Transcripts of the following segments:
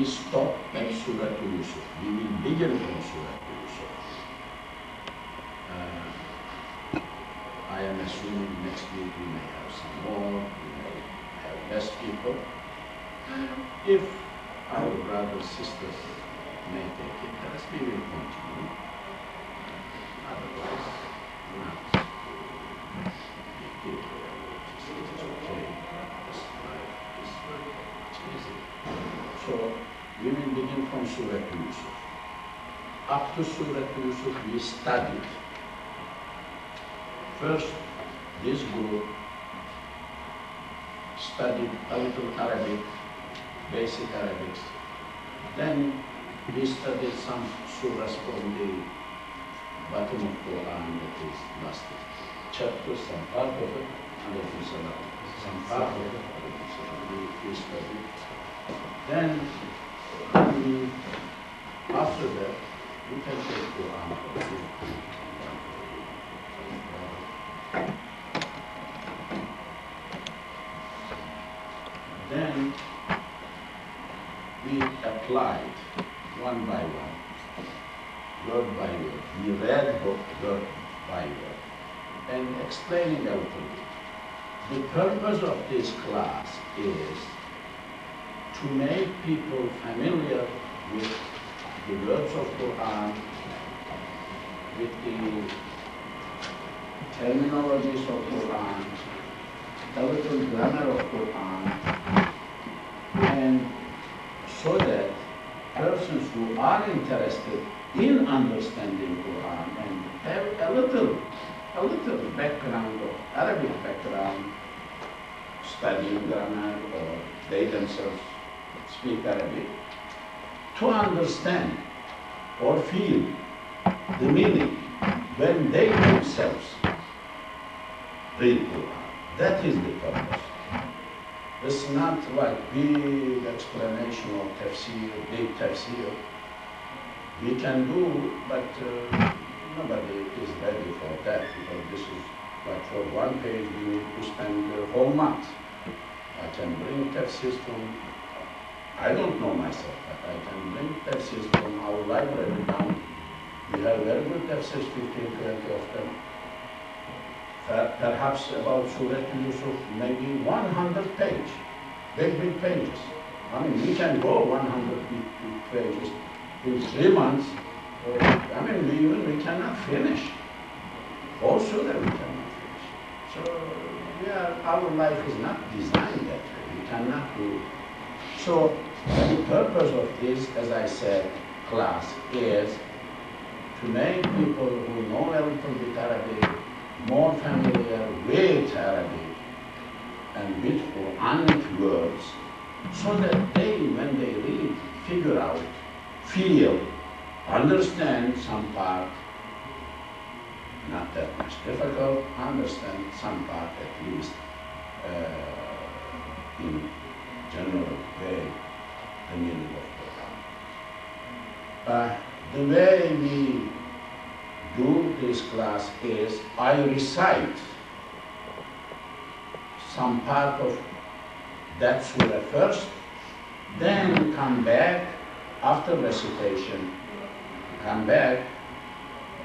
we stop at Surah to Yusuf. We will begin from Surah to Yusuf. I am assuming next week we may have some more, we may have less people. If our brothers, sisters may take it, as we will continue. Otherwise, not. It's okay. This life is very easy. So, we will begin from Surah to Yusuf. Up to Surah to Yusuf, we studied. First, this group studied a little Arabic, basic Arabic. Then we studied some surahs from the bottom of Quran, that is last chapter, some part of it, alaykum salam, some part of it, alaykum salam, we studied. Then, after that, we can take Quran for you. Then we applied one by one, word by word. We read book word by word and explaining a little bit. The purpose of this class is to make people familiar with the words of Quran, with the terminologies of Quran, the little grammar of Quran, and so that persons who are interested in understanding Quran and have a little background of Arabic background, studying grammar, or they themselves speak Arabic, to understand or feel the meaning when they themselves read Quran. That is the purpose. It's not like big explanation or tafsir, big tafsir. We can do, but nobody is ready for that, because this is, like for one page we need to spend the whole month. I can bring tafsirs from, I don't know myself, but I can bring tafsirs from our library now. We have very good tafsirs, 15-20 of them. Perhaps about Surah Yusuf, maybe 100 pages, big pages. I mean, we can go 100 big pages in 3 months. I mean, we cannot finish. Also, that we cannot finish. So, our life is not designed that way. We cannot do it. So, the purpose of this, as I said, class, is to make people who know a little bit Arabic more familiar with Arabic and with Quranic words, so that they, when they read, figure out, feel, understand some part, not that much difficult, understand some part at least in general way, the meaning of Quran. The way we do this class is I recite some part of that surah first, then come back after recitation, come back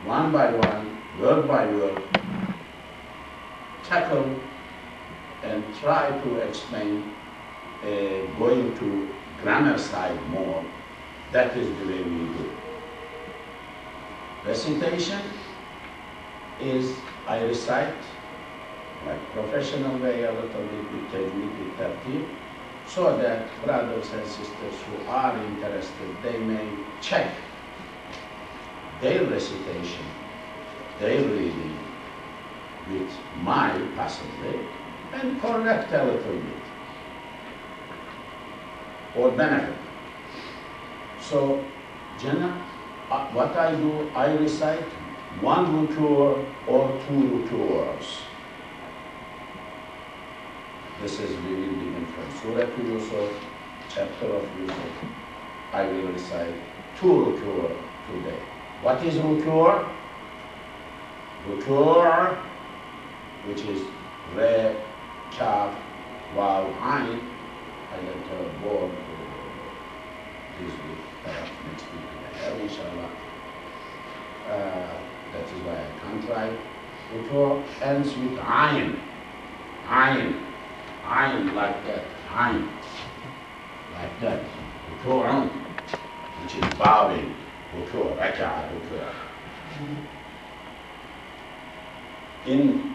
one by one, word by word, tackle and try to explain, going to grammar side more. That is the way we do. Recitation is, I recite, like professional way, a little bit with technique, with tartib, so that brothers and sisters who are interested, they may check their recitation, their reading with my possibly, and correct a little bit, or benefit. So, Jenna, what I do, I recite one rukur or two rukurs. This is really different from Surah to Yusuf, chapter of Yusuf. I will recite two rukur today. What is rukur? Rukur, which is re, kaf, waw, ayn. I get a word Facebook, next week inshallah. That is why I can't write. It all ends with ayn. Ayn. Ayn like that. Ayn. Like that. Ruku'un, which is bowing. Ruku', raka'a, ruku'. In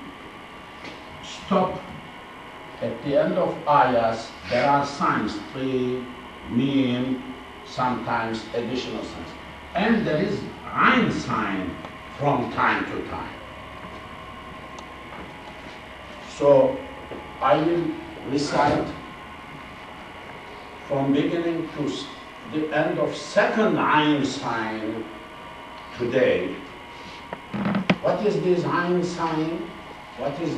stop, at the end of ayahs, there are signs, three, mim, sometimes additional signs. And there is ayn sign from time to time. So I will recite from beginning to the end of second ayn sign today. What is this ayn sign? What is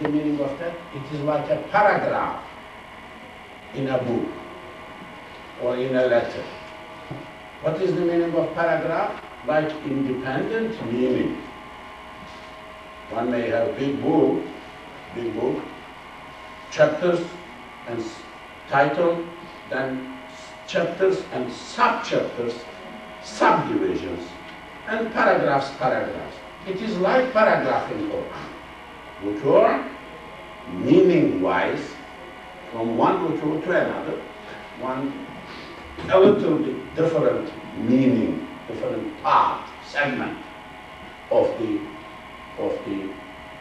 the meaning of that? It is like a paragraph in a book or in a letter. What is the meaning of paragraph? Like independent meaning. One may have big book, chapters and title, then chapters and sub-chapters, subdivisions, and paragraphs. It is like paragraph in Quran. Rukur, meaning-wise, from one rukur to another, a little bit different meaning, different part, segment of the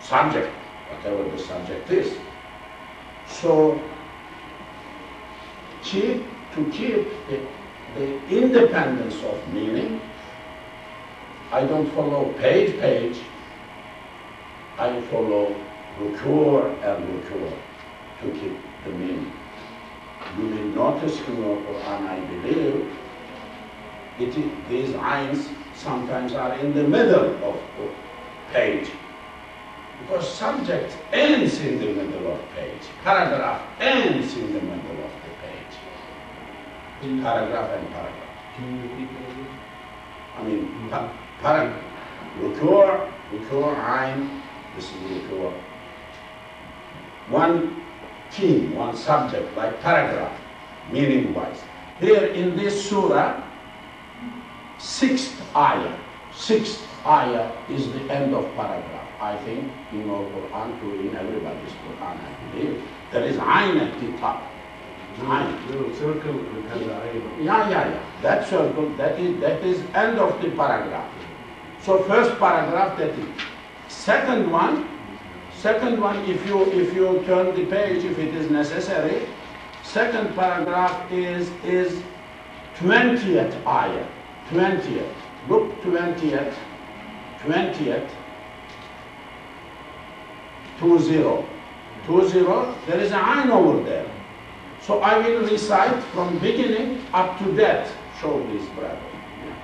subject, whatever the subject is. So to keep the independence of meaning, I don't follow page. I follow rukur and rukur to keep the meaning. You will notice in your Quran, I believe, these ayns sometimes are in the middle of the page. Because subject ends in the middle of page. Paragraph ends in the middle of the page. Paragraph. Can you repeat that again? I mean, paragraph. Rukur, ayn. This is rukur. One theme, one subject, like paragraph, meaning-wise. Here in this surah, sixth ayah is the end of paragraph. I think in our Quran, too, in everybody's Quran, I believe, there is ayn at the top. Ayn. Little circle with the ayn. Yeah. That circle, that is end of the paragraph. So first paragraph, that is. Second one, if you turn the page, if it is necessary, second paragraph is 20th ayah. 20th. Book 20th. 20th. 20. 20. There is an ayn over there. So I will recite from beginning up to that. Show this, brother. Yeah.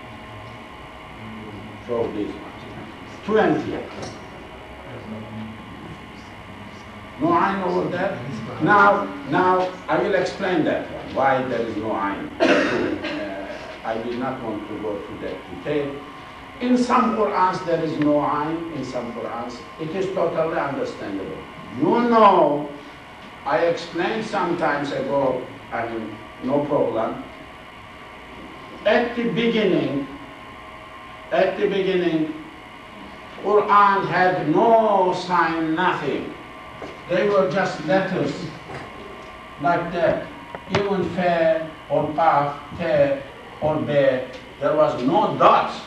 Show this. 20th. No ayn over there? Now, I will explain that one, why there is no ayn. I did not want to go to that detail. In some Qur'ans there is no ayn, in some Qur'ans it is totally understandable. You know, I explained some times ago, I mean, no problem. At the beginning, Qur'an had no sign, nothing. They were just letters, like that. Even fe or paf, te or be, there was no dots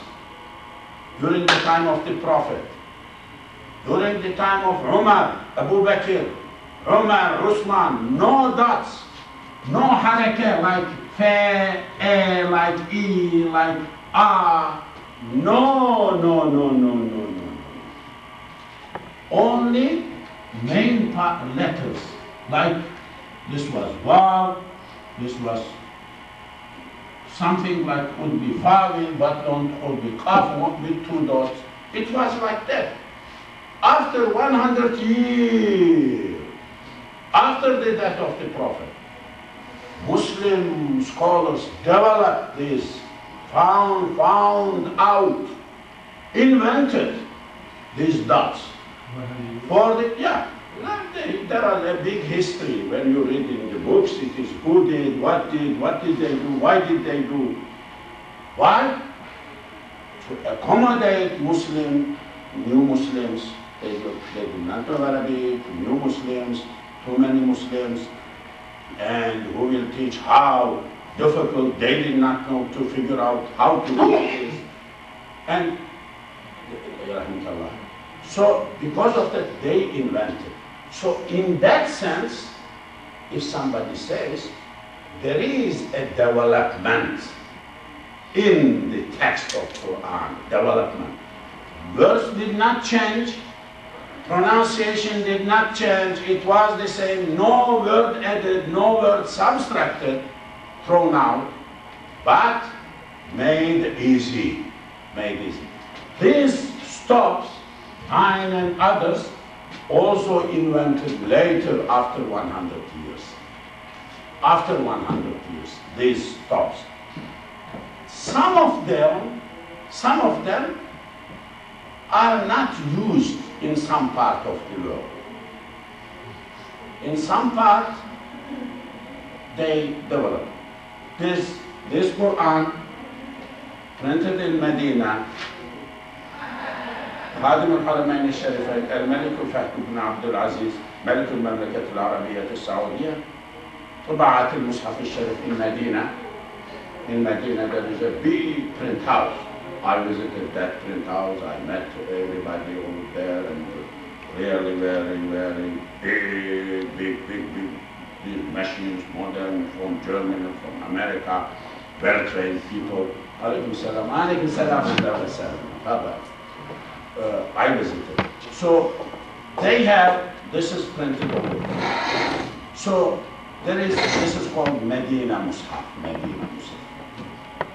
during the time of the Prophet. During the time of Umar, Abu Bakr, Umar, Usman, no dots, no harakah like fe, e, like e, like a. No. Only main part letters, like this was waw, this was something like would be fawil, but don't would be kaf with two dots. It was like that. After 100 years, after the death of the Prophet, Muslim scholars developed this, found out, invented these dots. For the, yeah, There are a big history. When you read in the books, it is who did, what did they do, why did they do? Why? To accommodate Muslim, new Muslims. They do not know Arabic, new Muslims, too many Muslims, and who will teach how difficult they did not know to figure out how to do this. And so because of that, they invented. So in that sense, if somebody says there is a development in the text of Quran, development, verse did not change, pronunciation did not change, it was the same, no word added, no word subtracted, thrown out, but made easy, made easy. This stops Ayn and others also invented later after 100 years. After 100 years, these stops. Some of them are not used in some part of the world. In some part, they develop. This Quran, printed in Medina, خادم الحرمين الشريفين الملك فهد بن عبد العزيز ملك المملكة العربية السعودية طبعت المصحف الشريف in Medina there is a big print house. I visited that print house. I met everybody over there and really very big these machines, modern, from Germany, from America, well trained people. Alaikum salam, alaikum salam. I visited. So they have, this is printed over there. So there is, this is called Medina Mus'haf.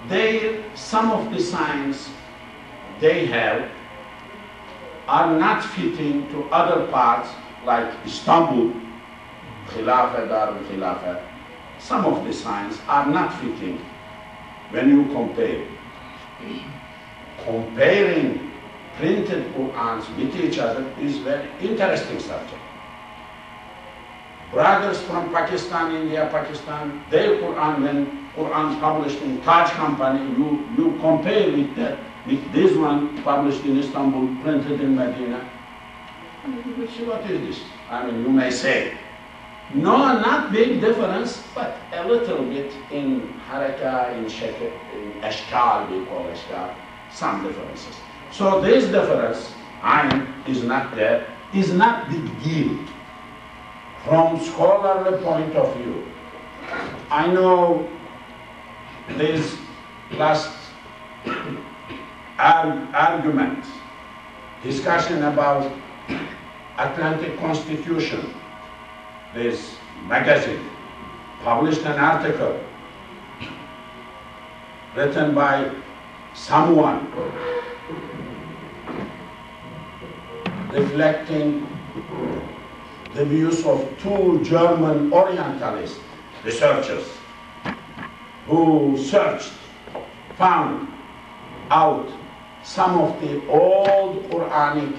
They, some of the signs they have are not fitting to other parts like Istanbul, Khilafah, Darul Khilafah. Some of the signs are not fitting when you compare. Comparing printed Qur'ans with each other is very interesting subject. Brothers from Pakistan, India, Pakistan, their Qur'an, when Qur'an published in Taj Company, you compare with that, with this one published in Istanbul, printed in Medina. I mean, you see, what is this? I mean, you may say, no, not big difference, but a little bit in haraka, in ashkal, we call ashkal, some differences. So this difference, Ayn, is not there, is not big deal from scholarly point of view. I know this last argument, discussion about Atlantic Constitution, this magazine published an article written by someone reflecting the views of two German Orientalist researchers who searched, found out some of the old Quranic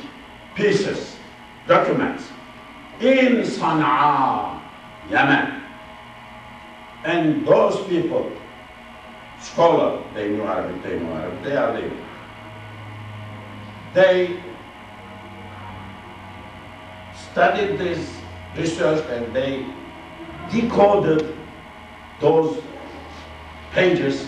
pieces, documents, in Sana'a, Yemen. And those people, scholars, they knew Arabic, they are living. They studied this research and they decoded those pages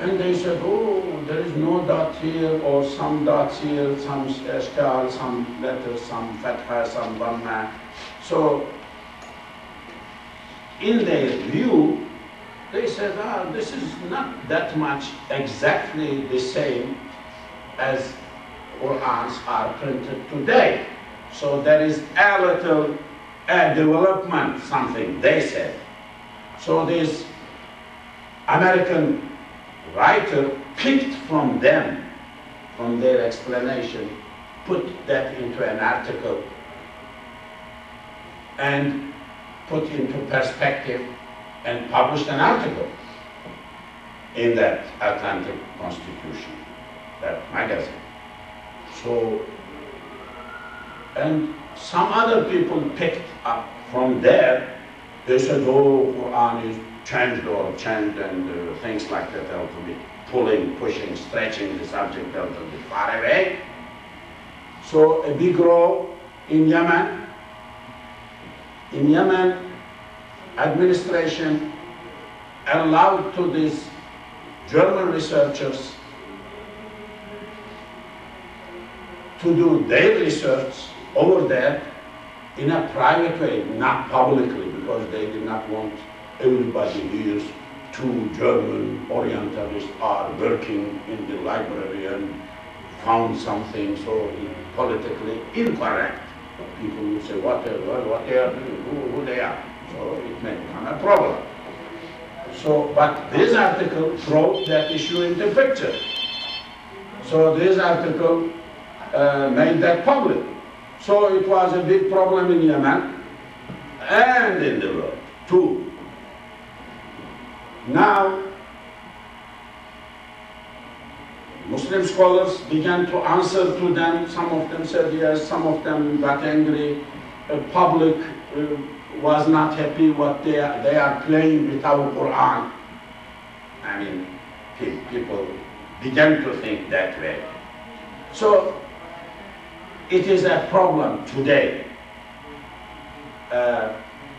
and they said, oh, there is no dot here or some dots here, some ashkal, some letters, some fatha, some dhamma. So in their view, they said, ah, this is not that much exactly the same as Qur'ans are printed today. So there is a little development, something they said. So this American writer picked from them, from their explanation, put that into an article and put into perspective and published an article in that Atlantic Constitution, that magazine. So And some other people picked up from there. They said, oh, Quran is changed or changed and things like that. There will be pulling, pushing, stretching the subject a little bit far away. So a big row in Yemen. In Yemen, administration allowed to these German researchers to do their research over there in a private way, not publicly, because they did not want everybody here to German Orientalists are working in the library and found something so politically incorrect. People will say, what they are doing, who they are. So it may become a problem. So, but this article brought that issue into picture. So this article made that public. So it was a big problem in Yemen and in the world too. Now, Muslim scholars began to answer to them. Some of them said yes, some of them got angry. The public was not happy what they are playing with our Quran. I mean, people began to think that way. So, it is a problem today.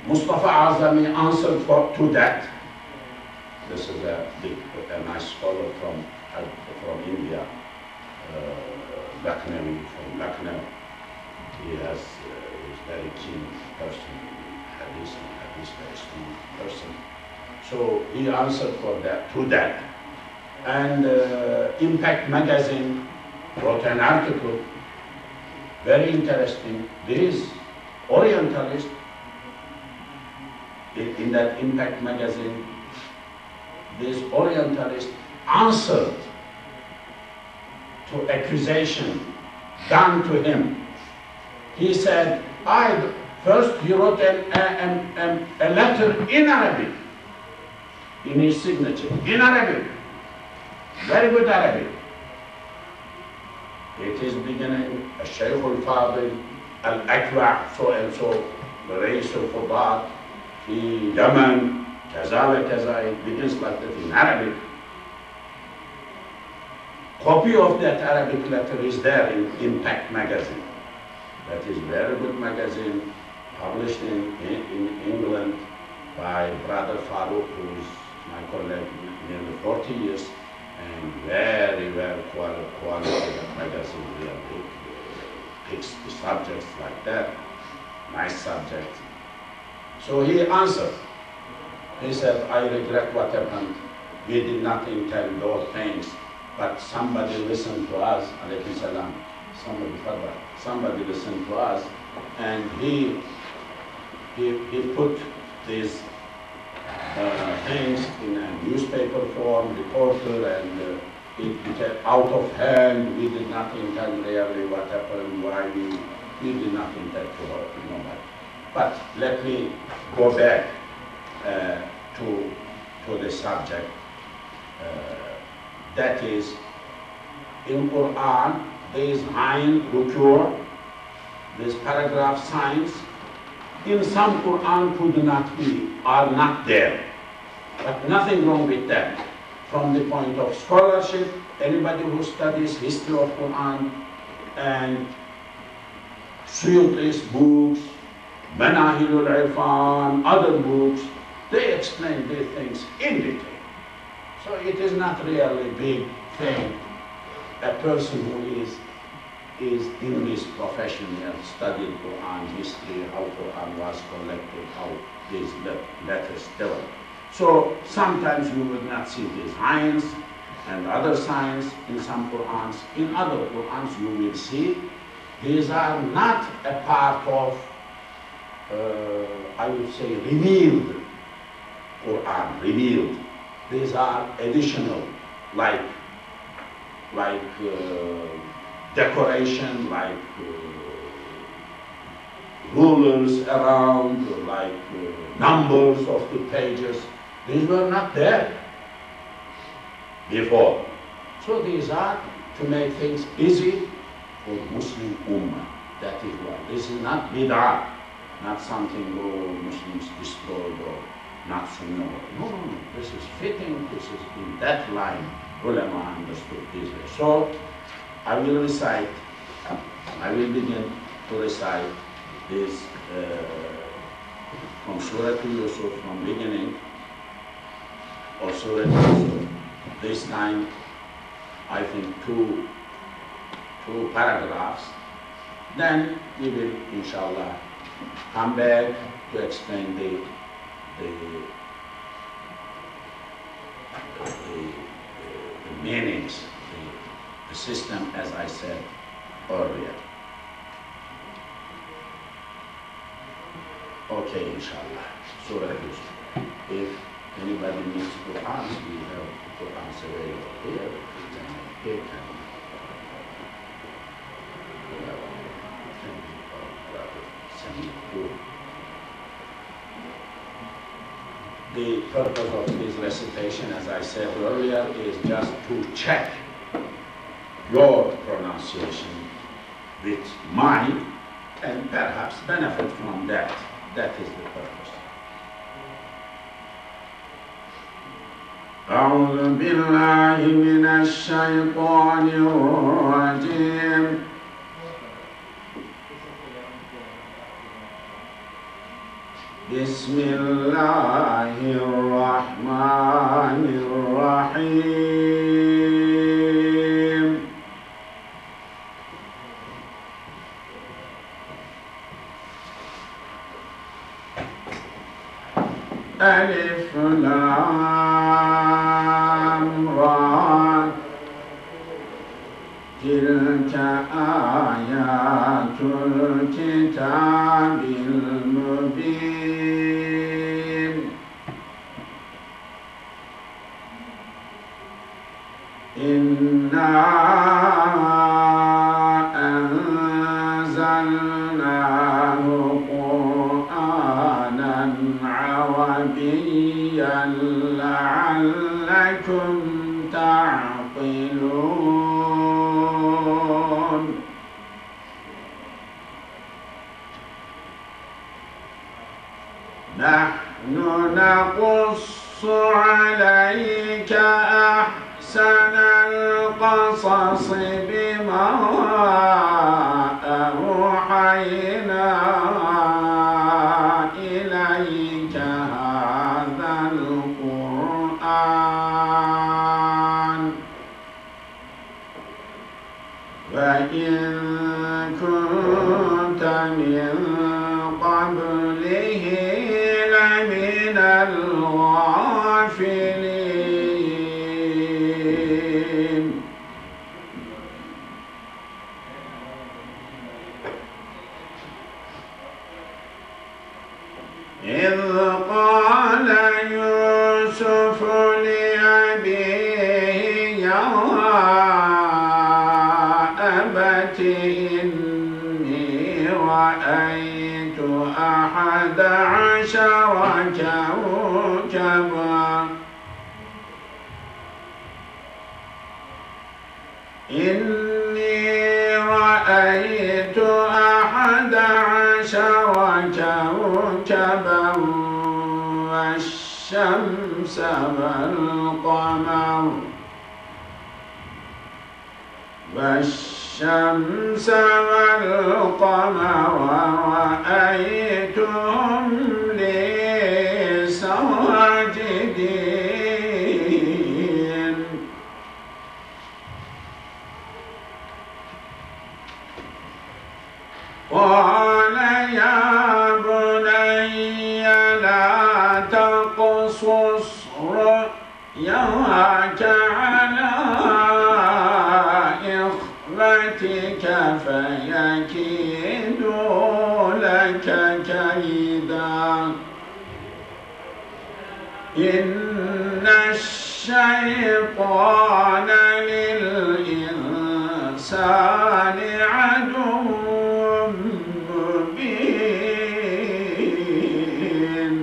Mustafa Azami answered to that. This is a nice scholar from India, from Lucknow. He has is very keen person, at least very keen person. So he answered to that. And Impact Magazine wrote an article, very interesting. These Orientalists in that Impact Magazine. These Orientalists answered to accusation done to him. He said, he wrote a letter in Arabic, in his signature, in Arabic, very good Arabic. It is beginning, Shaykh al-Fadil, al-Akwa, so and so, Reis al-Fudat, in Yemen, Kaza, it begins like that in Arabic. Copy of that Arabic letter is there in Impact Magazine. That is very good magazine, published in England by Brother Farouk, who is my colleague nearly 40 years, and very well qualified magazine. Really picks the subjects like that, nice subjects. So he answered. He said, I regret what happened. We did not intend those things, but somebody listened to us, alayhi salam, somebody listened to us, and he put these things in a newspaper form, reporter, and it became out of hand. We did not intend really what happened, why we did not intend to hurt nobody. But let me go back to the subject. That is, in Quran, there is ayn, rukur, this paragraph signs. In some Quran could not be, are not there. But nothing wrong with that. From the point of scholarship, anybody who studies history of Quran and Suyuti's books, Manahilul Irfan, other books, they explain these things in detail. So it is not really a big thing. A person who is in this profession and studied Quran history, how Quran was collected, how these letters developed. So sometimes you would not see these signs and other signs in some Qurans. In other Qurans you will see these are not a part of, I would say, revealed Quran, revealed. These are additional, like decoration, like rulers around, like numbers of the pages. These were not there before. So these are to make things easy for Muslim Ummah. That is why. This is not bid'ah, not something, oh, Muslims destroyed or not Sunnah. No, no, no. This is fitting. This is in that line. Ulama understood this way. So, I will recite, I will begin to recite this from Surah to Yusuf, from beginning, or Surah to Yusuf. This time, I think two paragraphs. Then we will, inshallah, come back to explain the meanings, the system, as I said earlier. Okay, inshallah. Surah Yusuf. If anybody needs Qur'an, we have Qur'an's available here. They can send it to. The purpose of this recitation, as I said earlier, is just to check your pronunciation with mine and perhaps benefit from that. That is the purpose. أعوذ بالله من الشيطان الرجيم بسم الله الرحمن الرحيم ألف لام را تلك آيات الكتاب المبين لعلكم تعقلون نحن نقص عليك أحسن القصص بما أوحينا إليك وإن كنت من قبله لمن الغافلين إذ قال يوسف لأبيه إني رأيت 11 كوكبا والشمس والقمر الشمس والقمر رأيتهم لي ساجدين قال يا بني لا تقصص رؤياك على فيكيدوا لك كيدا إن الشيطان للإنسان عدو مبين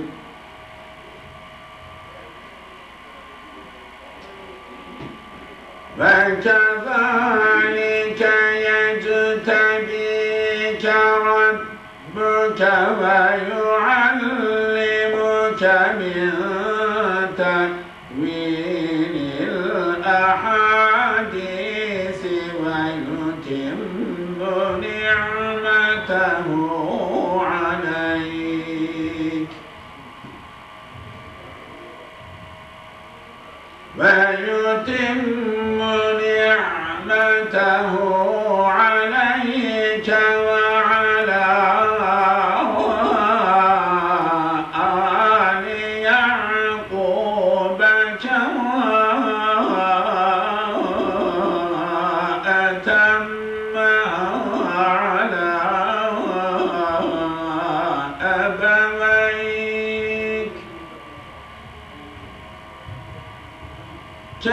وكذلك يجتبيك ربك ويعلمك من تأويل الأحاديث ويتم نعمته عليك وعلى آل يعقوب كما أتم على أبويك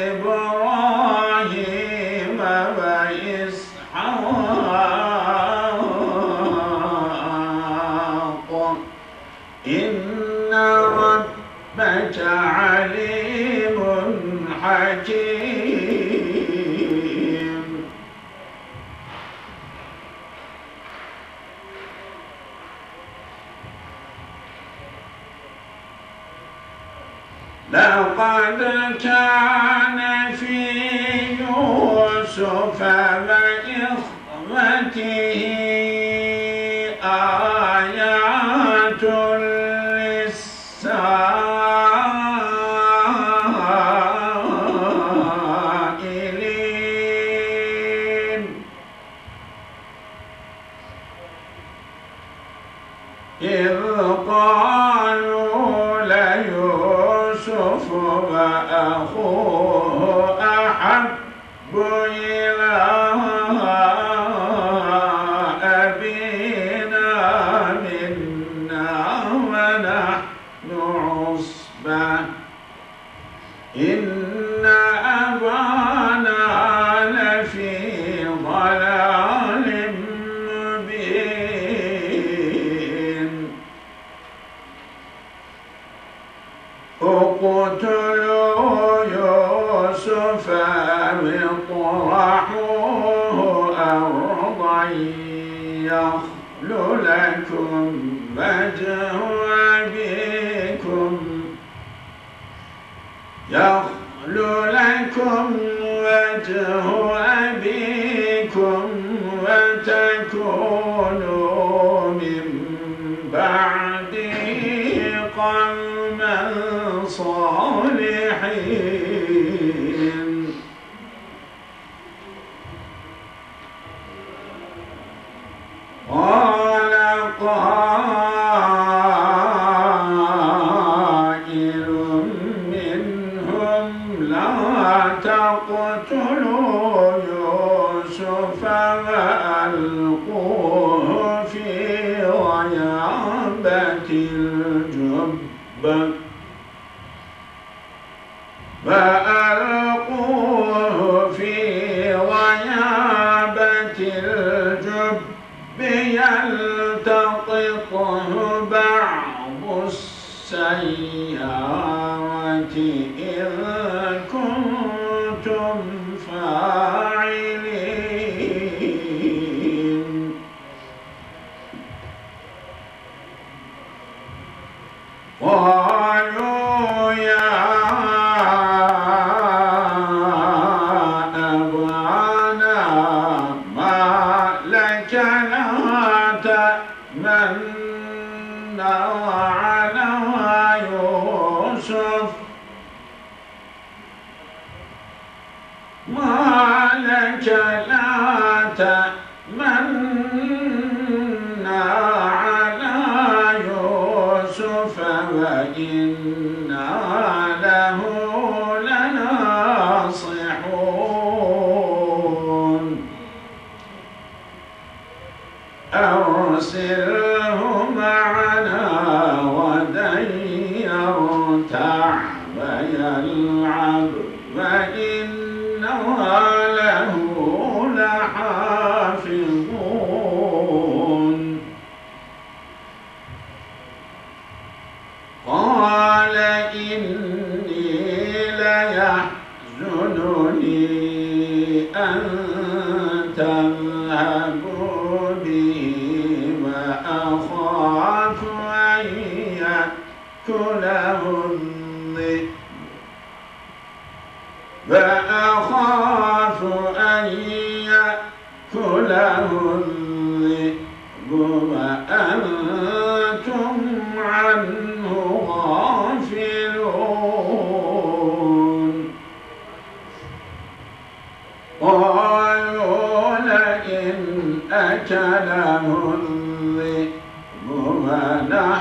إبراهيم وإسحاق إن ربك عليم حكيم لقد كان في يوسف وإخوته آيات للسائلين إذ قالوا يوسف وأخوه أحب إلى أبينا منا ونحن عصبة إن أبانا لفي ضلال مبين اقتلوا يوسف واطرحوه أرضا يخل لكم وجه أبيكم وتكونوا من بعده قوما صالحين قال قائل منهم لا تقتلوا يوسف وألقوه في غيابة الجب يلتقطه بعض السيارة إن كنتم فاعلين قالوا يا أبانا ما لك تأمنا على يوسف ما لك لا تأمنا على يوسف وإنا له لناصحون أرسله معنا غدا يرتع ويلعب وإنا له لحافظون. قلوبي وأخاف أن يأكلهن وأنتم عنه غافلون قالوا لئن أكله الذئب ونحن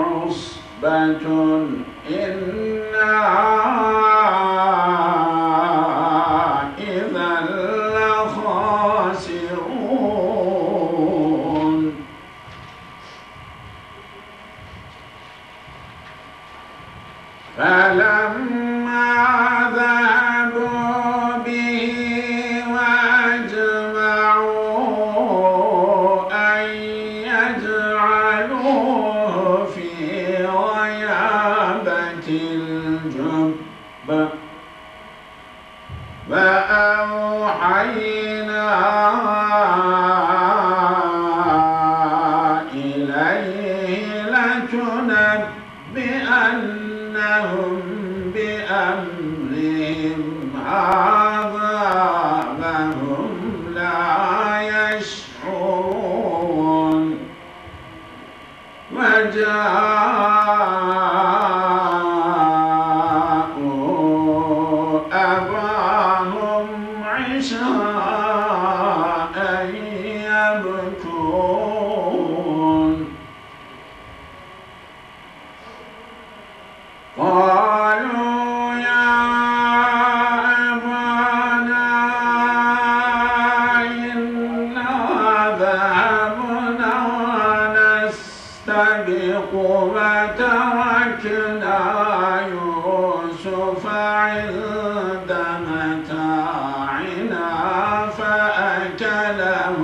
عصبة إنا إذا لخاسرون فلما ذهبوا به وأجمعوا أن يجعلوه في غيابة الجب فأوحينا إليه لتنبئنهم بأمرهم هذا وهم لا يشعرون وجاءوا أباهم عشاء يبكون قالوا يا أبانا إنا ذهبنا ونستبق وتركنا يوسف عند متاعنا فأكله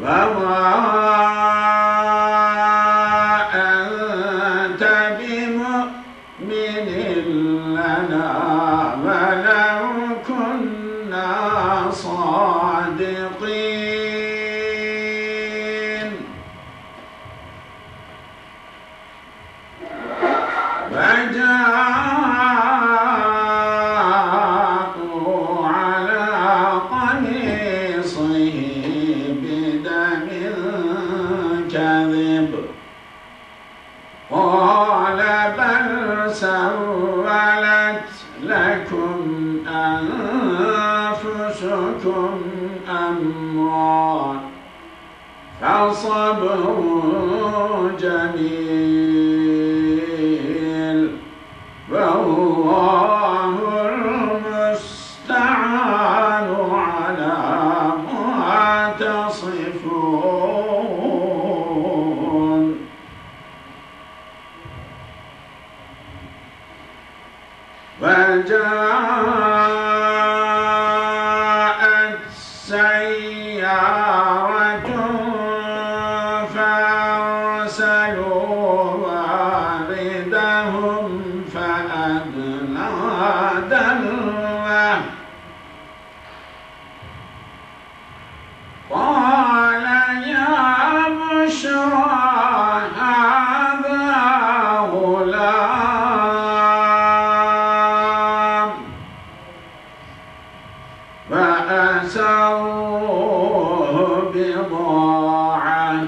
الذئب وما أنت بمؤمن لنا ولو كنا صادقين فجاءوا على قميصه بدم كذب قال بل سولت لكم أنفسكم أمرا فصبر جميل والله المستعان على ما تصفون وجاءت سيارة فأرسلوا واردهم فأدلى دلوه قال يا بشرى هذا غلام فأسروه بضاعة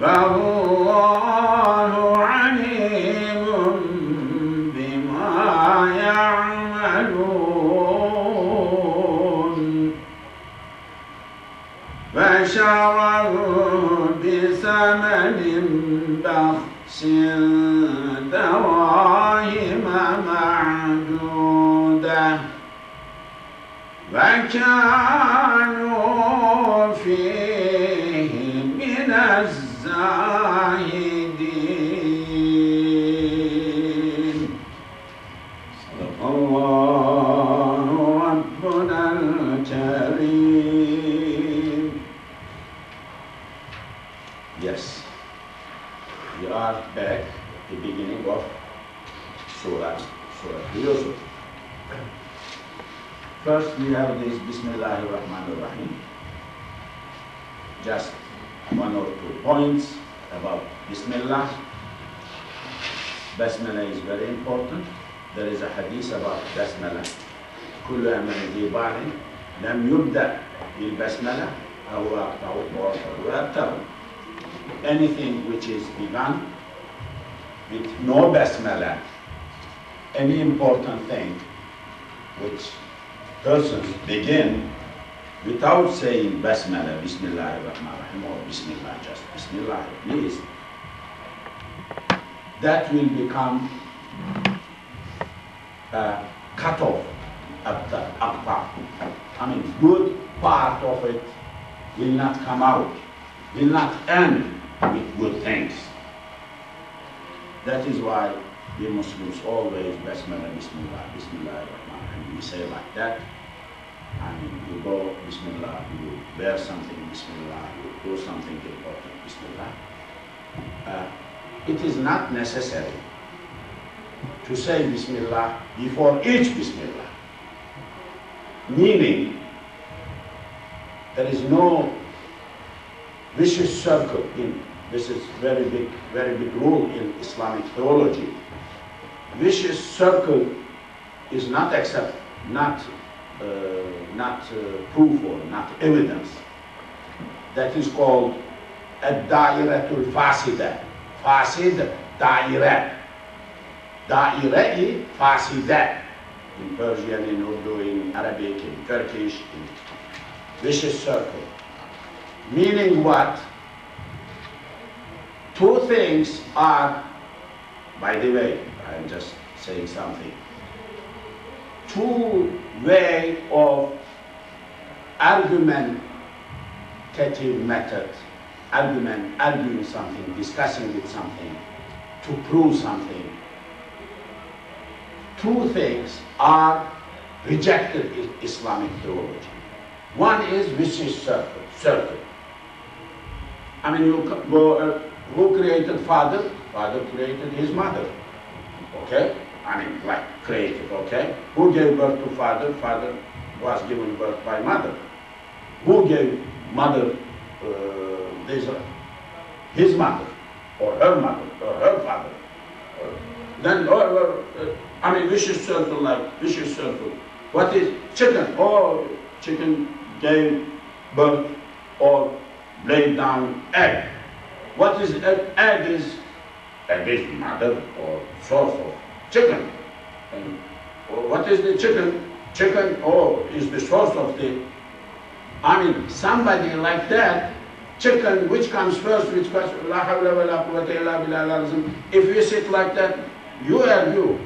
والله عليم بما يعملون فشروه بثمن بخس دراهم معدودة وكانوا فيه من الزاهدين صدق الله ربنا الكريم. Yes, we are back at the beginning of surah Yusuf. First we have this Bismillahirrahmanirrahim. Just one or two points about Bismillah. Basmala is very important. There is a hadith about Basmala. كل من ذي باع لم يبدأ بالبسملة أو أبتر. Anything which is begun with no Basmala, any important thing which persons begin without saying Basmala, Bismillah ar-Rahman ar-Rahim, or Bismillah, just Bismillah, please, that will become a cut-off at the upper. I mean, good part of it will not come out, will not end with good things. That is why we Muslims always Basmala, Bismillah, Bismillah ar-Rahman ar-Rahim. We say like that. I mean, you go, Bismillah, you wear something, Bismillah, you do something important, Bismillah. It is not necessary to say Bismillah before each Bismillah. Meaning, there is no vicious circle in this. Is very big rule in Islamic theology. Vicious circle is not accepted, not proof or not evidence. That is called ad-da'iratul fasida. Fasid, da'ira. Da'ira'i fasida. In Persian, in Urdu, in Arabic, in Turkish, in vicious circle. Meaning what? Two things are, by the way, I'm just saying something. Two way of argumentative method, arguing something, discussing with something, to prove something. Two things are rejected in Islamic theology. One is vicious circle. I mean, you go, who created father? Father created his mother, okay? I mean, like created, okay? Who gave birth to father? Father was given birth by mother. Who gave mother his mother, or her mother, or her father? Then, I mean, vicious circle, like vicious circle. What is chicken? Oh, chicken gave birth or laid down egg. What is egg? Egg is mother or source of chicken. And what is the chicken? Chicken, oh, is the source of the, I mean, somebody like that, chicken, which comes first, which comes, if you sit like that, you are you.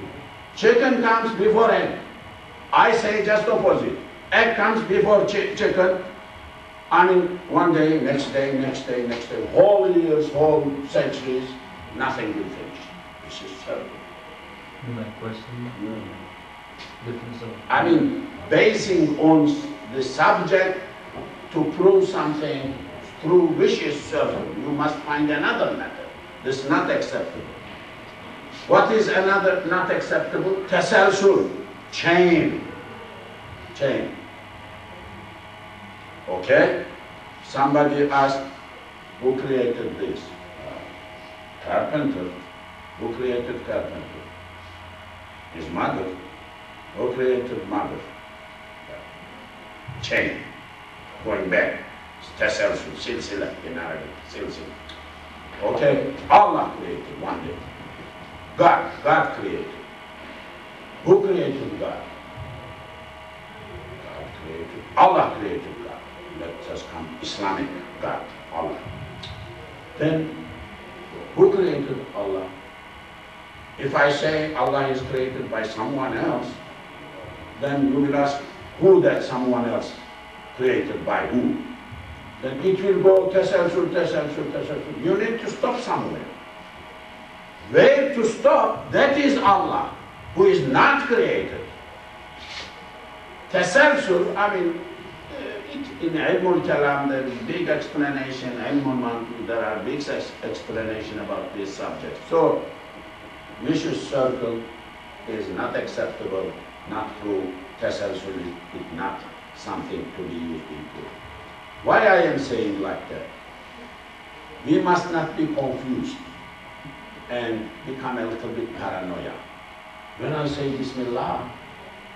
Chicken comes before egg. I say just opposite. Egg comes before chicken. I mean, one day, next day, next day, next day, whole years, whole centuries, nothing will finish. This is terrible. My question, I mean, basing on the subject to prove something through vicious circle, you must find another method. This is not acceptable. What is another not acceptable? Tasalsul, chain. Okay? Somebody asked, who created this? Carpenter. Who created carpenter? His mother. Who created mother? Chain. Going back. Tasalsul, silsila in Arabic. Silsila. Okay? Allah created one day. God created. Who created God? God created. Allah created God. Let us come Islamic God, Allah. Then, who created Allah? If I say Allah is created by someone else, then you will ask who that someone else created by who. Then it will go tasalsul. You need to stop somewhere. Where to stop, that is Allah, who is not created. Tasalsul, I mean, in Ilmul Kalam there is big explanation, Ilmul Mantiq, there are big explanation about this subject. So, vicious circle is not acceptable, not true, essentially it's not something to be used in good. Why I am saying like that? We must not be confused and become a little bit paranoia. When I say Bismillah,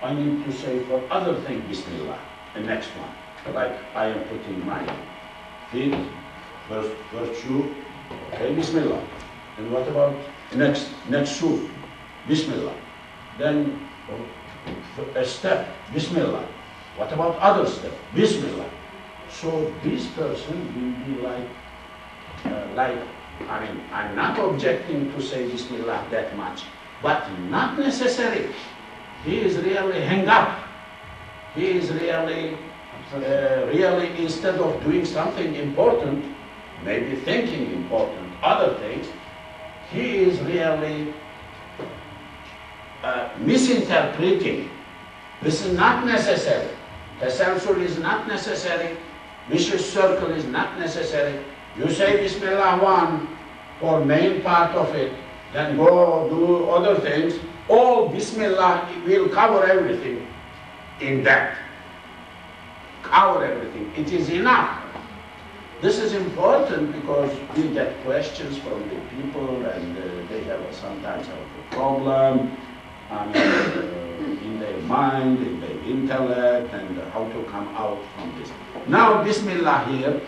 I need to say for other things Bismillah, the next one. Like I am putting my feet, first shoe, okay, Bismillah. And what about next shoe? Bismillah. Then a step, Bismillah. What about other step? Bismillah. So this person will be like I mean, I'm not objecting to say Bismillah that much, but not necessary. He is really hang up. He is really instead of doing something important, maybe thinking important, other things, he is really misinterpreting. This is not necessary. The censure is not necessary. Vicious circle is not necessary. You say Bismillah one, or main part of it, then go do other things. All Bismillah will cover everything in that. Cover everything. It is enough. This is important because we get questions from the people and they have sometimes a problem in their mind, in their intellect, and how to come out from this. Now Bismillah here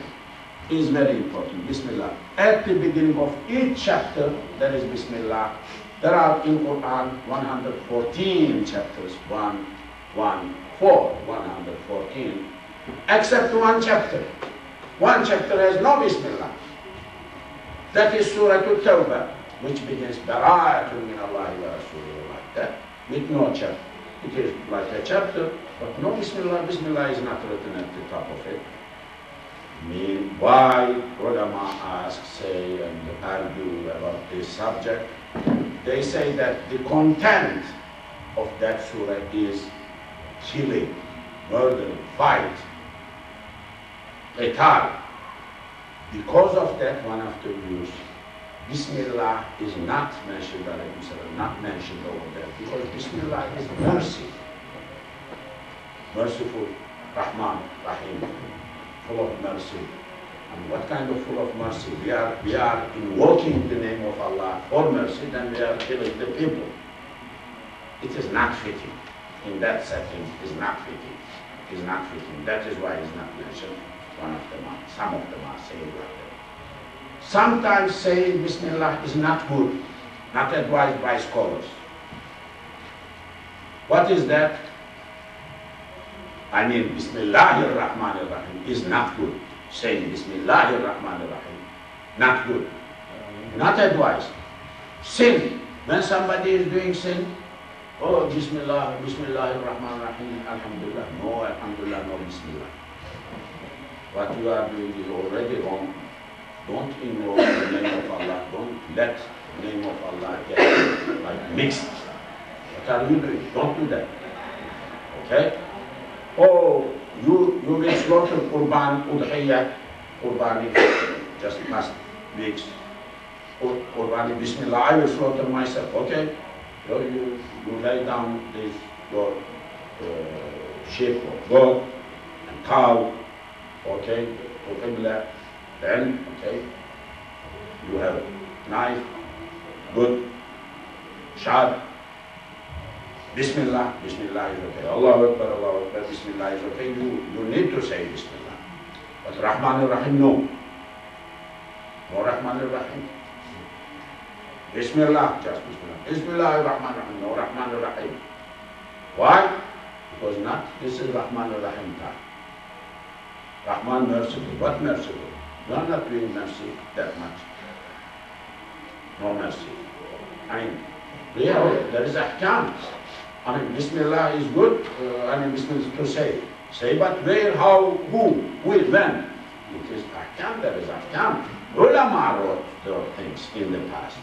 is very important. Bismillah. At the beginning of each chapter, there is Bismillah. There are in Quran 114 chapters, 114, except one chapter. One chapter has no Bismillah. That is Surah At-Tawbah, which begins Bara'atun min Allahi wa Rasulihi, like that, with no chapter. It is like a chapter, but no Bismillah. Bismillah is not written at the top of it. Mean why ulama say and argue about this subject. They say that the content of that surah is killing, murder, fight, qital. Because of that, one of the views, Bismillah is not mentioned, not mentioned over there, because Bismillah is mercy, merciful, Rahman, Rahim, full of mercy. And what kind of full of mercy? We are invoking the name of Allah for mercy, then we are killing the people. It is not fitting. In that setting, it is not fitting. It is not fitting. That is why it is not mentioned. One of them, some of them are saying like that. Sometimes saying Bismillah is not good, not advised by scholars. What is that? I mean, Bismillahir Rahmanir Rahim is not good. Saying Bismillahir Rahmanir Rahim, not good, not advised. Sin, when somebody is doing sin, oh, Bismillah, Bismillahir Rahmanir Rahim, Alhamdulillah. No, Alhamdulillah, no Bismillah. What you are doing is already wrong. Don't invoke the name of Allah. Don't let the name of Allah get like mixed. What are you doing? Don't do that. Okay? Oh, you will slaughter Qurban, Udhiyah, Qurbani, just last week's Qurbani, Bismillah, I will slaughter myself, okay? So you lay down this, your sheep or goat and cow, okay, then, okay, you have knife, good, shad. Bismillah, Bismillah is okay. Allahu Akbar, Bismillah is okay. You need to say Bismillah. But Rahman al-Rahim, no. No Rahman al-Rahim. Bismillah, just Bismillah. Bismillah, Rahman al-Rahim, no Rahman al-Rahim. Why? Because not, this is Rahman al-Rahim time. Rahman merciful. What merciful? You are not doing mercy that much. No mercy. I mean, really, there is ahkam. I mean, Bismillah is good, Bismillah is to say. Say, but where, how, who, with, when? It is ahkam, there is ahkam. Ulama wrote the things in the past.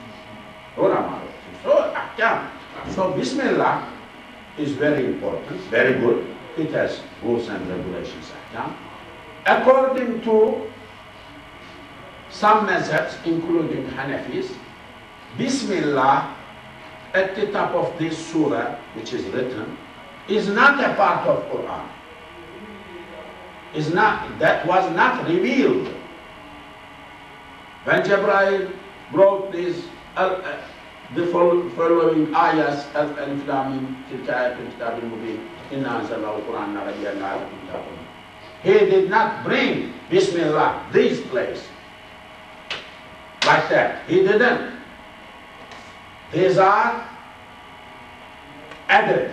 Ulama wrote things. So, ahkam. So, Bismillah is very important, very good. It has rules and regulations, ahkam. According to some mazhabs, including Hanafis, Bismillah at the top of this surah, which is written, is not a part of Quran. Is not, that was not revealed. When Jibreel brought these, the following ayahs, Alif Lam Mim, he did not bring Bismillah, this place, like that. He didn't. These are added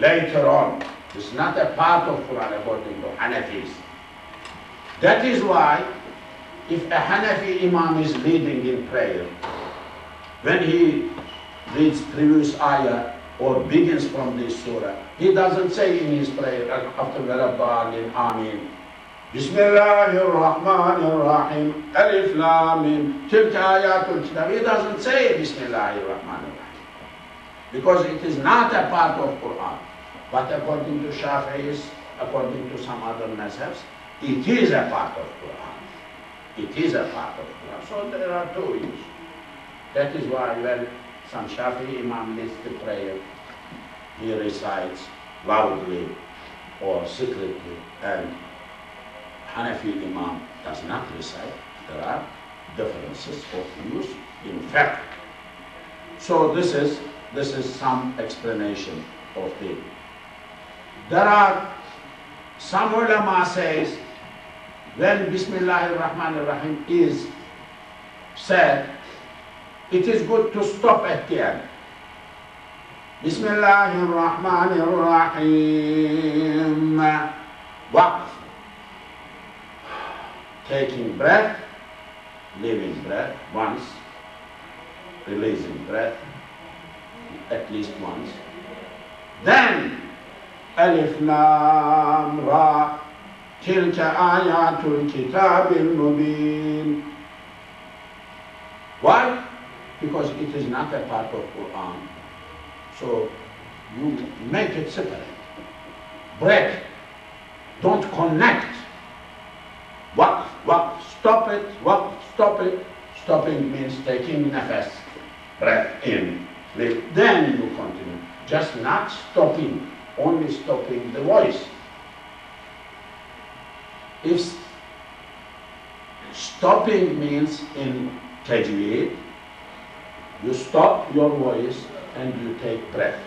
later on. It's not a part of Quran according to Hanafis. That is why if a Hanafi Imam is leading in prayer, when he reads previous ayah or begins from this surah, he doesn't say in his prayer after Rabbana Amin, Bismillahir Rahmanir Rahim, Alif Lam Mim, Tilka Ayatul Kitab. He doesn't say Bismillahir Rahmanir Rahim because it is not a part of Quran. But according to Shafi'is, according to some other mazhabs, it is a part of Quran. It is a part of Quran. So there are two views. That is why when some Shafi'i Imam leads the prayer, he recites loudly or secretly, and Hanafi Imam does not recite. There are differences of views in fact. So this is some explanation of it. There are some ulama says when Bismillahir Rahmanir Rahim is said, it is good to stop at the end. Bismillahir Rahmanir Rahim. Waqf. Taking breath, leaving breath once, releasing breath at least once. Then Alif Lam Ra, Tilka Ayatul Kitabil Mubin. Why? Because it is not a part of Quran. So you make it separate. Break. Don't connect. Waqf, waqf, stop it, waqf, stop it. Stopping means taking nafas, breath in. Then you continue. Just not stopping. Only stopping the voice. If stopping means in tajweed, you stop your voice and you take breath.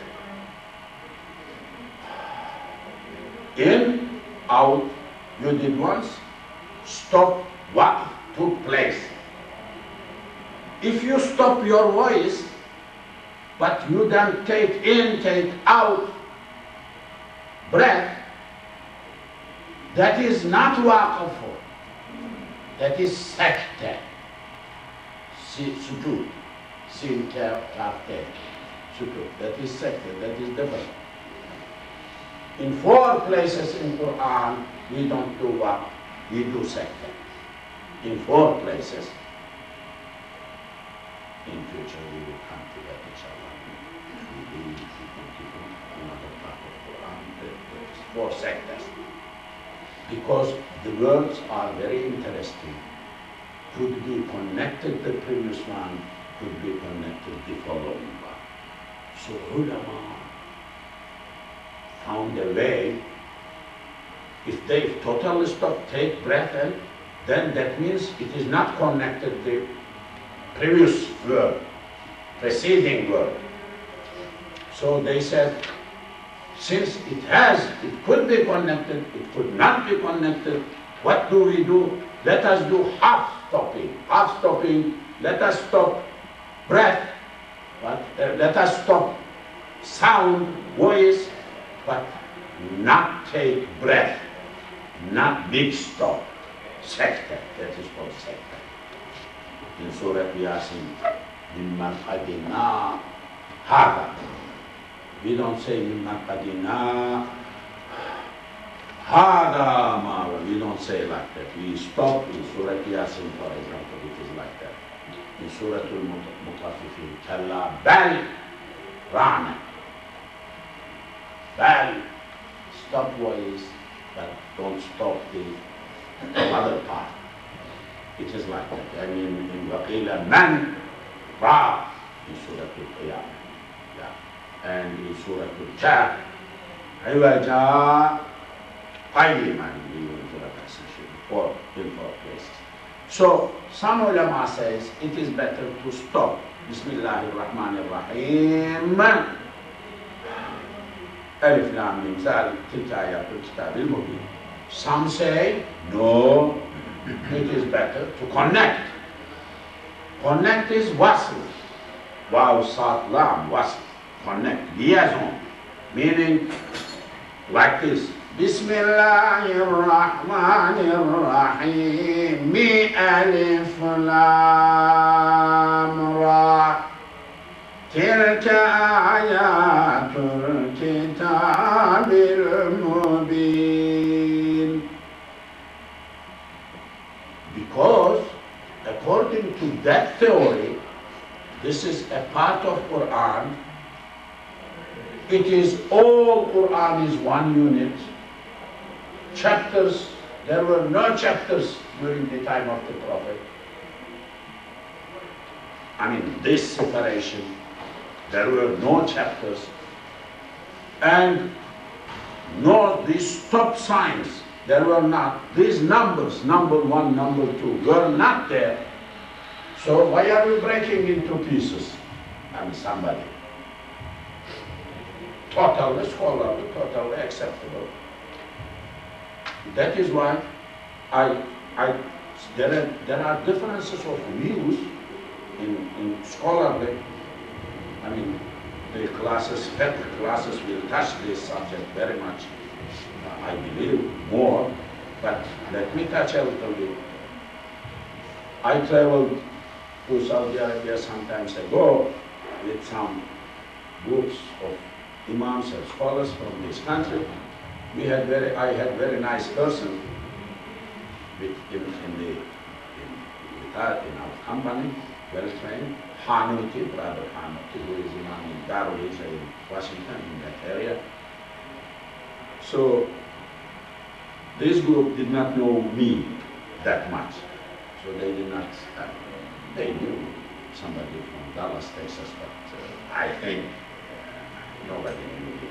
In, out, you did once, stop what took place. If you stop your voice, but you don't take in, take out, breath, that is not waqf, that is sakta, sujood, sin kafte, sujood, that is sakta, that is different. In four places in Quran, we don't do waqf, we do sakta. In four places, in future we will come to that inshallah. We will continue another part of Quran, four sectors, because the words are very interesting. Could be connected the previous one, could be connected the following one. So ulama found a way, if they totally stop, take breath, and then that means it is not connected the previous word, preceding word. So they said, since it could be connected, it could not be connected, what do we do? Let us do half stopping. Half stopping, let us stop breath, but let us stop sound, voice, but not take breath, not big stop. Sector, that is called sector. In Surah Yasin, Mimman Qadina Hada. We don't say Mimman Qadina Hada Ma'wa. We don't say like that. We stop in Surah Yasin, for example, it is like that. In Surah Al-Mutafifin, Kalla Bal Ra'na. Bal, stop voice, but don't stop the other part. It is like that. I mean, in Waqila Man Ra, Surah Al-Qiyamah. Yeah. And in Surah Al-Kahf, Iwaja, finally in Surah Al-Sashin, or in 4 places. So, some ulama says it is better to stop Bismillahir Rahmanir Rahim, Alif Lam Mim Zalik, Tilka Ayatul Kitabil Mubin. Some say, no, it is better to connect. Connect is wasl. Wow, sat, lam, wasl. Connect, liaison. Meaning, like this. Bismillahirrahmanirrahim. Mi alif lam ra. Tilka ayatul kitabil mubin. Because according to that theory, this is a part of Quran. It is all Quran is one unit. Chapters, there were no chapters during the time of the Prophet. I mean, this separation, there were no chapters. And no, these stop signs, there were not. These numbers, number one, number two, were not there. So why are we breaking into pieces? I mean, somebody. Totally scholarly, totally acceptable. That is why there are differences of views in scholarly. I mean, the classes, FET classes will touch this subject very much, I believe, more. But let me touch a little bit. I traveled to Saudi Arabia some time ago with some groups of imams and scholars from this country. I had very nice person in our company, well trained, Hanuti, brother Hanuti, who is imam in Darul Hijra in Washington, in that area. So this group did not know me that much. So they did not, they knew somebody from Dallas, Texas, but I think nobody knew me.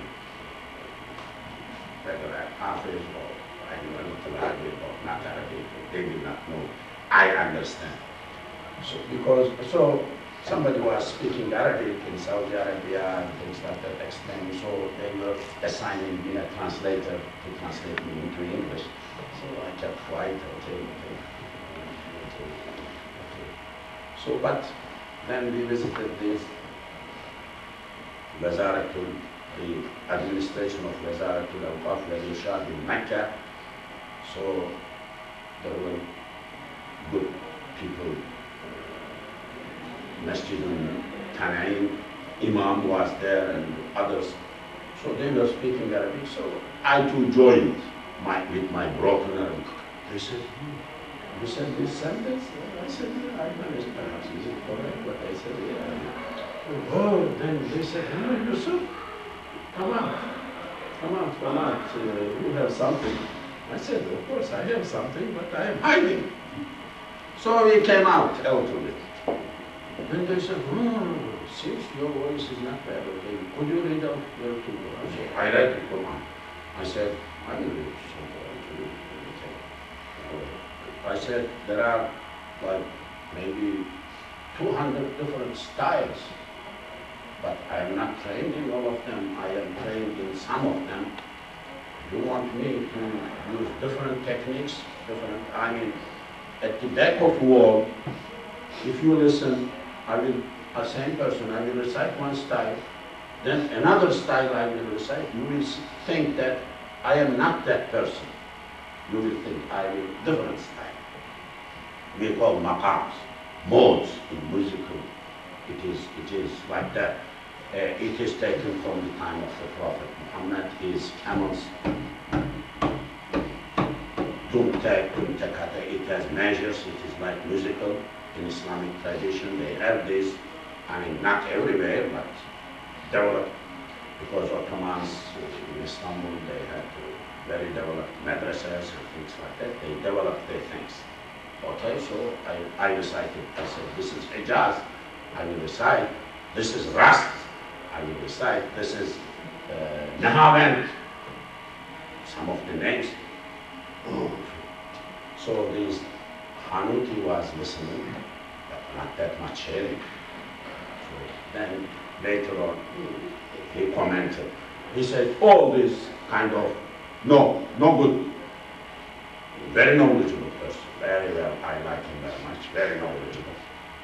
Whether I'm Hafiz or I knew a little Arabic or not Arabic, they did not know. I understand. So somebody was speaking Arabic in Saudi Arabia and things like that, explained, so they were assigning me a translator to translate me into English. So I kept quiet until so, but then we visited this Wazaratul, the administration of Wazaratul Awqaf wal Irshad in Mecca. So there were good people. Masjidun Tanaim, Imam was there and others. So they were speaking Arabic. So I too joined with my broken Arabic. They said, you said this sentence? I said, yeah, I managed perhaps. Is it correct? But I said, yeah. Oh, then they said, no, Yusuf, come out. You have something. I said, of course, I have something, but I am hiding. So we came out a little bit. Then they said, oh, since your voice is not better, could you read out your two words? I said, I read the Quran. I said, I will read something. I said, there are like maybe 200 different styles, but I am not trained in all of them. I am trained in some of them. You want me to use different techniques, I mean, at the back of the wall, if you listen, a same person, I will recite one style, then another style I will recite. You will think that I am not that person. You will think I will different style. We call maqams, modes in musical. It is like that. It is taken from the time of the Prophet Muhammad. His camels, it has measures. It is like musical. In Islamic tradition, they have this. I mean, not everywhere, but developed. Because Ottomans in Istanbul, they had very developed madrasas and things like that. They developed their things. Okay, so I recited. I said, this is Hijaz. I will recite. This is Rast, I will recite. This is Nahavand, some of the names. So these Hanuti was listening, but not that much hearing. So then later on he commented. He said, all this kind of no good. Very knowledgeable person, very well, I like him very much, very knowledgeable.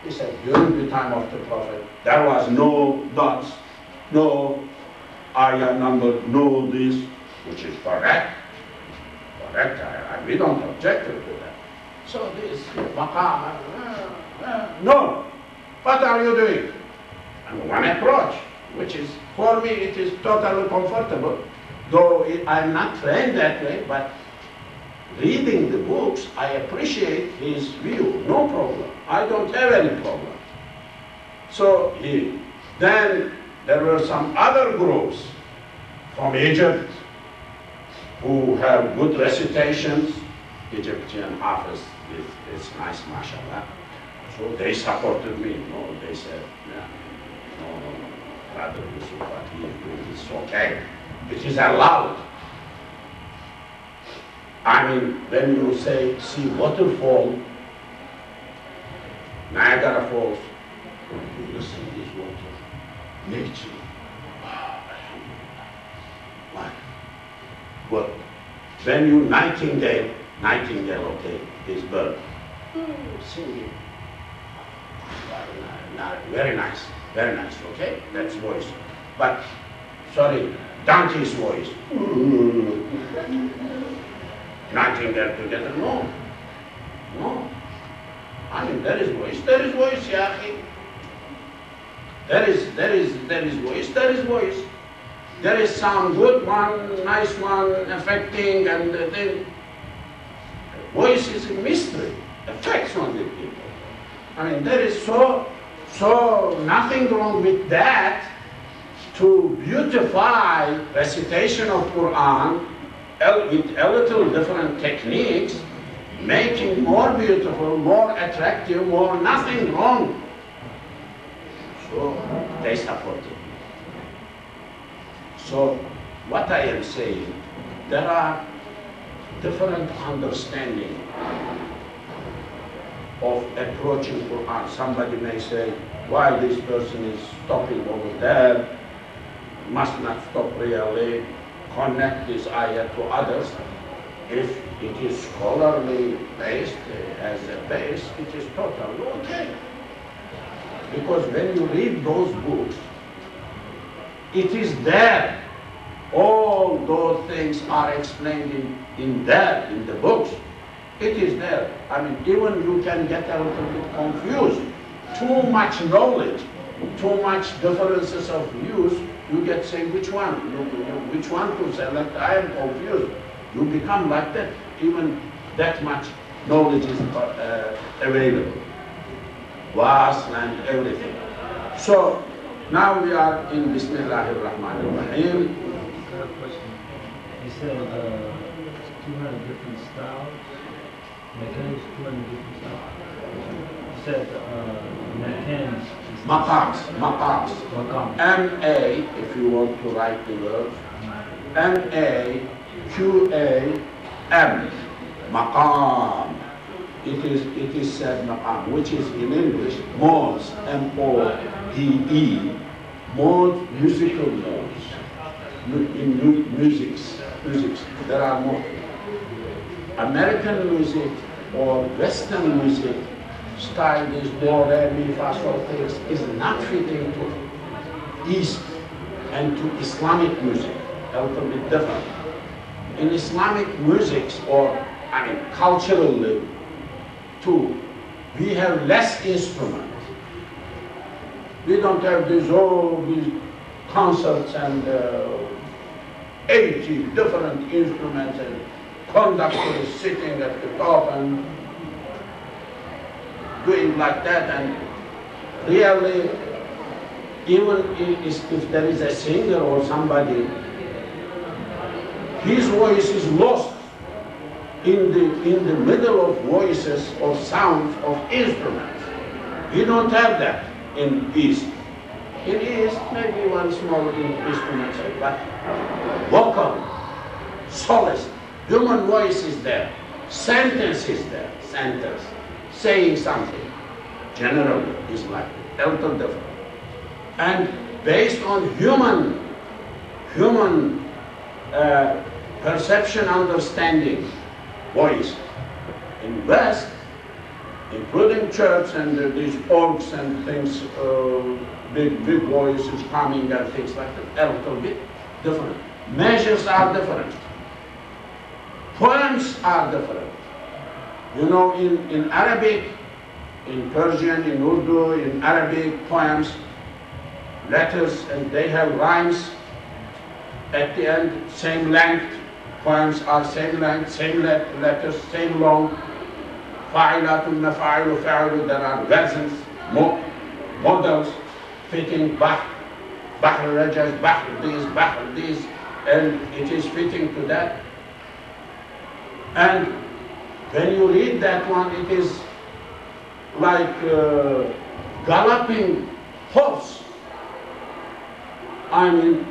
He said, during the time of the Prophet, there was no dots, no ayah number, no this, which is correct. Correct, we don't object to that. So this, maqam, no, what are you doing? And one approach, which is, for me, it is totally comfortable, though I'm not trained that way, but reading the books, I appreciate his view, no problem. I don't have any problem. So then there were some other groups from Egypt who have good recitations. Egyptian Hafiz is nice, mashallah. So they supported me. No, they said, yeah, no, Brother Yusuf, what he is doing is okay. It is allowed. I mean, when you say, see waterfall, Niagara Falls, you see this water, nature, wow, alhamdulillah, life. But when you nightingale, okay, this bird, singing, very nice, very nice, okay, that's voice. But, sorry, donkey's voice. Nightingale together, no. I mean, there is voice, Yahi. There is voice. There is some good one, nice one, affecting, and then voice is a mystery, affects only people. I mean, there is so nothing wrong with that to beautify recitation of Quran with a little different techniques, making more beautiful, more attractive, more nothing wrong. So they supported me. So what I am saying, there are different understanding of approaching Quran. Somebody may say, why this person is stopping over there, must not stop really. Connect this ayah to others. If it is scholarly based, as a base, it is totally okay. Because when you read those books, it is there. All those things are explained in the books. It is there. I mean, even you can get a little bit confused. Too much knowledge, too much differences of views, you get saying, which one? Which one to select? I am confused. You become like that. Even that much knowledge is available. Vast and everything. So, now we are in Bismillahir Rahmanir Rahim. You said 200 different styles. Maqams, 200 different styles. You said Maqams. Maqams. M-A, if you want to write the word. M-A-Q-A-M. Maqam. It is said maqam, which is in English modes, M-O-D-E. Modes, musical modes. In musics. There are more. American music or Western music style, this do, re, mi, fa, sol, things is not fitting to East and to Islamic music, a little bit different. In Islamic music, or I mean culturally too, we have less instruments. We don't have these all these concerts and 80 different instruments and conductor is sitting at the top and doing like that, and really, even if there is a singer or somebody, his voice is lost in the middle of voices or sounds of instruments. We don't have that in East. It is maybe one small instrument, but vocal, solace, human voice is there, sentence is there, sentence, saying something. Generally, is like that. And based on human perception, understanding, voice. In West, including church and these orgs and things, big voices coming and things like that, a little bit different. Measures are different. Poems are different. You know, in Arabic, in Persian, in Urdu, in Arabic, poems, letters, and they have rhymes at the end, same length. Poems are same length, same letters, same long. Fa'ilatun, nafa'ilu, fa'ilu, there are versions, models, fitting bahr rajas, bahr these, and it is fitting to that. And when you read that one, it is like galloping horse. I mean,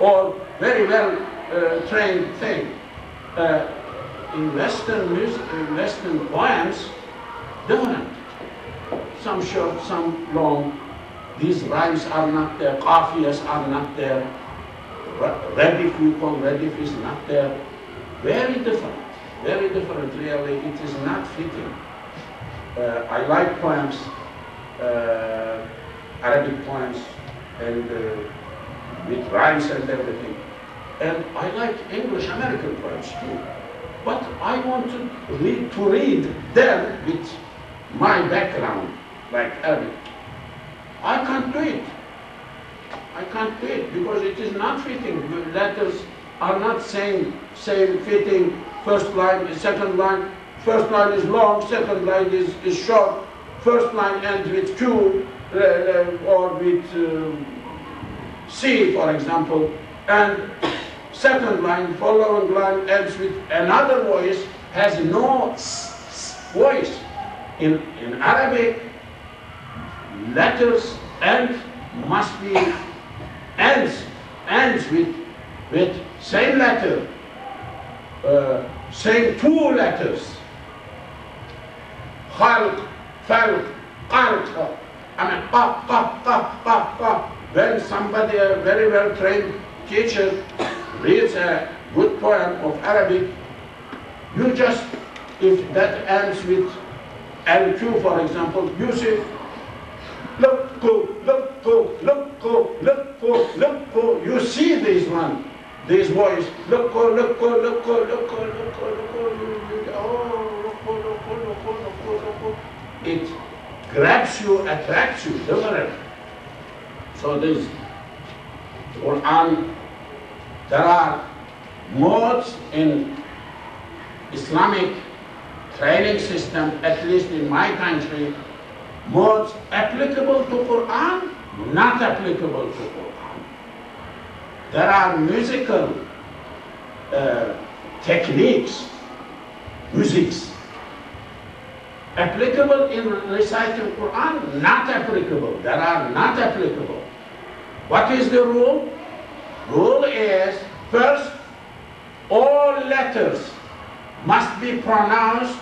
or very well trained thing. In Western music, in Western poems, different. Some short, some long. These rhymes are not there. Qafiyas are not there. Radif, we call radif, is not there. Very different. Really, it is not fitting. I like poems, Arabic poems, and with rhymes and everything. And I like English American poems too. But I want to read them with my background, like Arabic. I can't do it. I can't do it because it is not fitting. The letters are not same fitting. First line is second line. First line is long, second line is short. First line ends with Q or with C, for example. And second line, following line ends with another voice, has no voice. In Arabic, letters ends with same letter, same two letters. Khalq, falq, qalq. I mean, qaf, qaf, qaf, qaf, qaf. When somebody, a very well trained teacher, reads a good poem of Arabic, you just, if that ends with LQ, for example, you say, look, go, look, go, look, go, look, go, look, go. You see this one, this voice, look, go, look, go, look, go, look, go, look, go, look, go, look, go, look, go, look, go, look, go, look, go, look, go. It grabs you, attracts you, different. So this Quran. There are modes in Islamic training system, at least in my country, modes applicable to Quran, not applicable to Quran. There are musical techniques, musics, applicable in reciting Quran, not applicable. There are not applicable. What is the rule? Rule is, first, all letters must be pronounced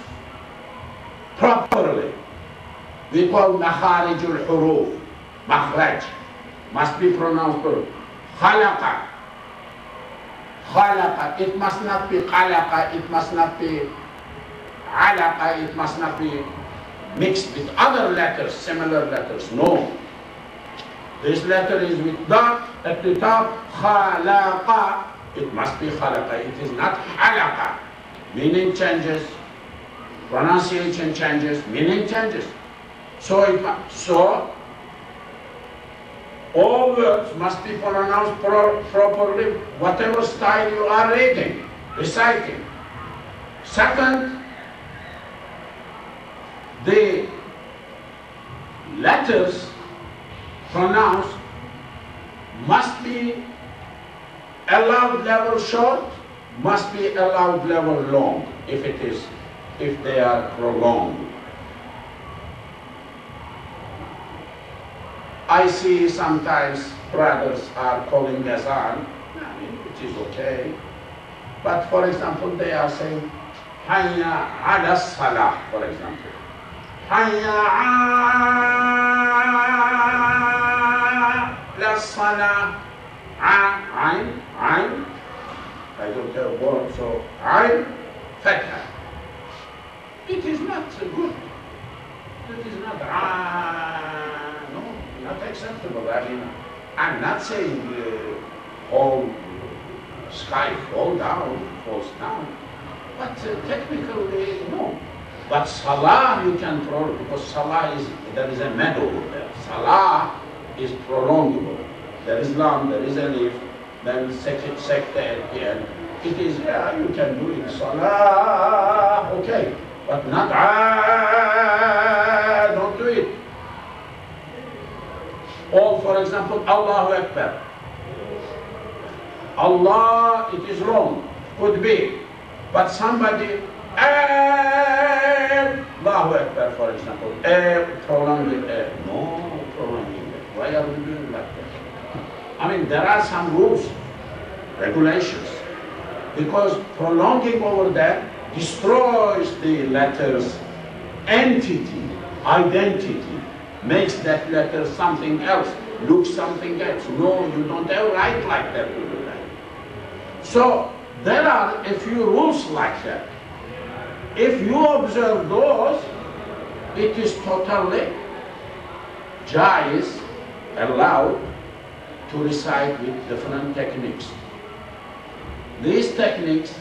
properly. We call makharijul huruf, makhraj, must be pronounced properly. Khalaqa, khalaqa, it must not be khalaqa, it must not be alaqa, it must not be mixed with other letters, similar letters, no. This letter is with dot at the top, khalaqa. It must be khalaqa, it is not halaqa. Meaning changes, pronunciation changes, meaning changes. So all words must be pronounced properly, whatever style you are reading, reciting. Second, the letters pronounced must be allowed level short, must be allowed level long, if they are prolonged. I see sometimes brothers are calling Azan, I mean, which is okay. But for example, they are saying, Hayya ala salah, for example. Hayya ala salah. Ayn. I don't have a word, so Ayn, fatha. It is not good. It is not no, not acceptable. I mean, I'm not saying all sky falls down, but technically no. But salah you can prolong, because salah is, there is a meadow there. Salah is prolongable. There is lam, there is alif, then secta at the end. It is, yeah, you can do it. Salah, okay. But not don't do it. Or for example, Allahu Akbar. Allah, it is wrong, could be. But somebody, Allahu Akbar, for example, prolonging it. No, prolonging it. Why are we doing like that? I mean, there are some rules, regulations, because prolonging over that destroys the letter's entity, identity, makes that letter something else, looks something else. No, you don't have right like that to do that. So there are a few rules like that. If you observe those, it is totally jais, allowed to recite with different techniques. These techniques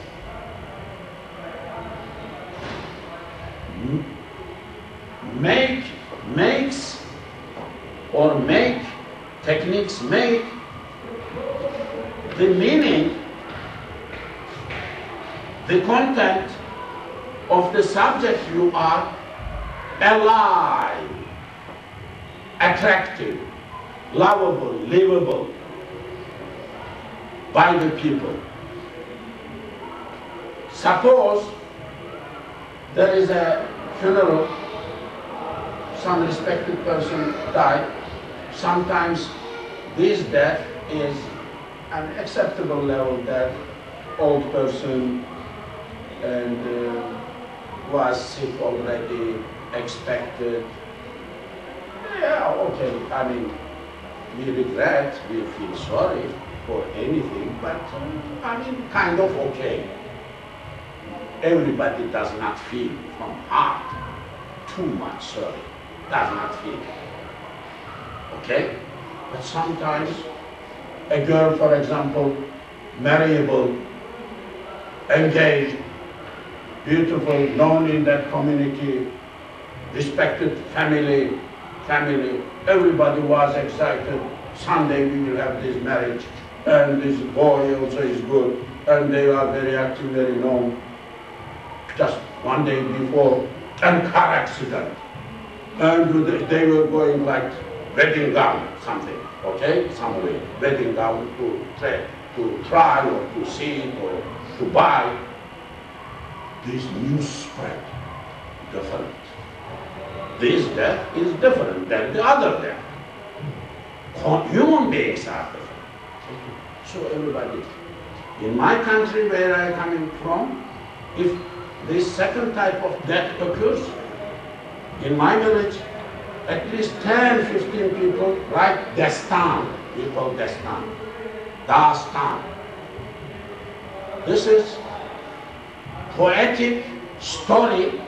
make the meaning, the content of the subject you are alive, attractive, lovable, livable by the people. Suppose there is a funeral, some respected person died. Sometimes this death is an acceptable level death. Old person and was sick already, expected. Yeah, okay, I mean, we regret, we feel sorry for anything, but I mean, kind of okay. Everybody does not feel from heart too much sorry, does not feel. Okay? But sometimes a girl, for example, marriable, engaged, beautiful, known in that community, respected family, everybody was excited. Sunday we will have this marriage, and this boy also is good, and they are very active, very known. Just one day before, and car accident, and they were going like wedding gown, something, okay, some way, wedding gown to try or to see or to buy. This news spread different. This death is different than the other death. Human beings are different. So everybody, in my country where I am coming from, if this second type of death occurs, in my village, at least 10-15 people write Dastan. We call Dastan. Dastan. This is poetic story,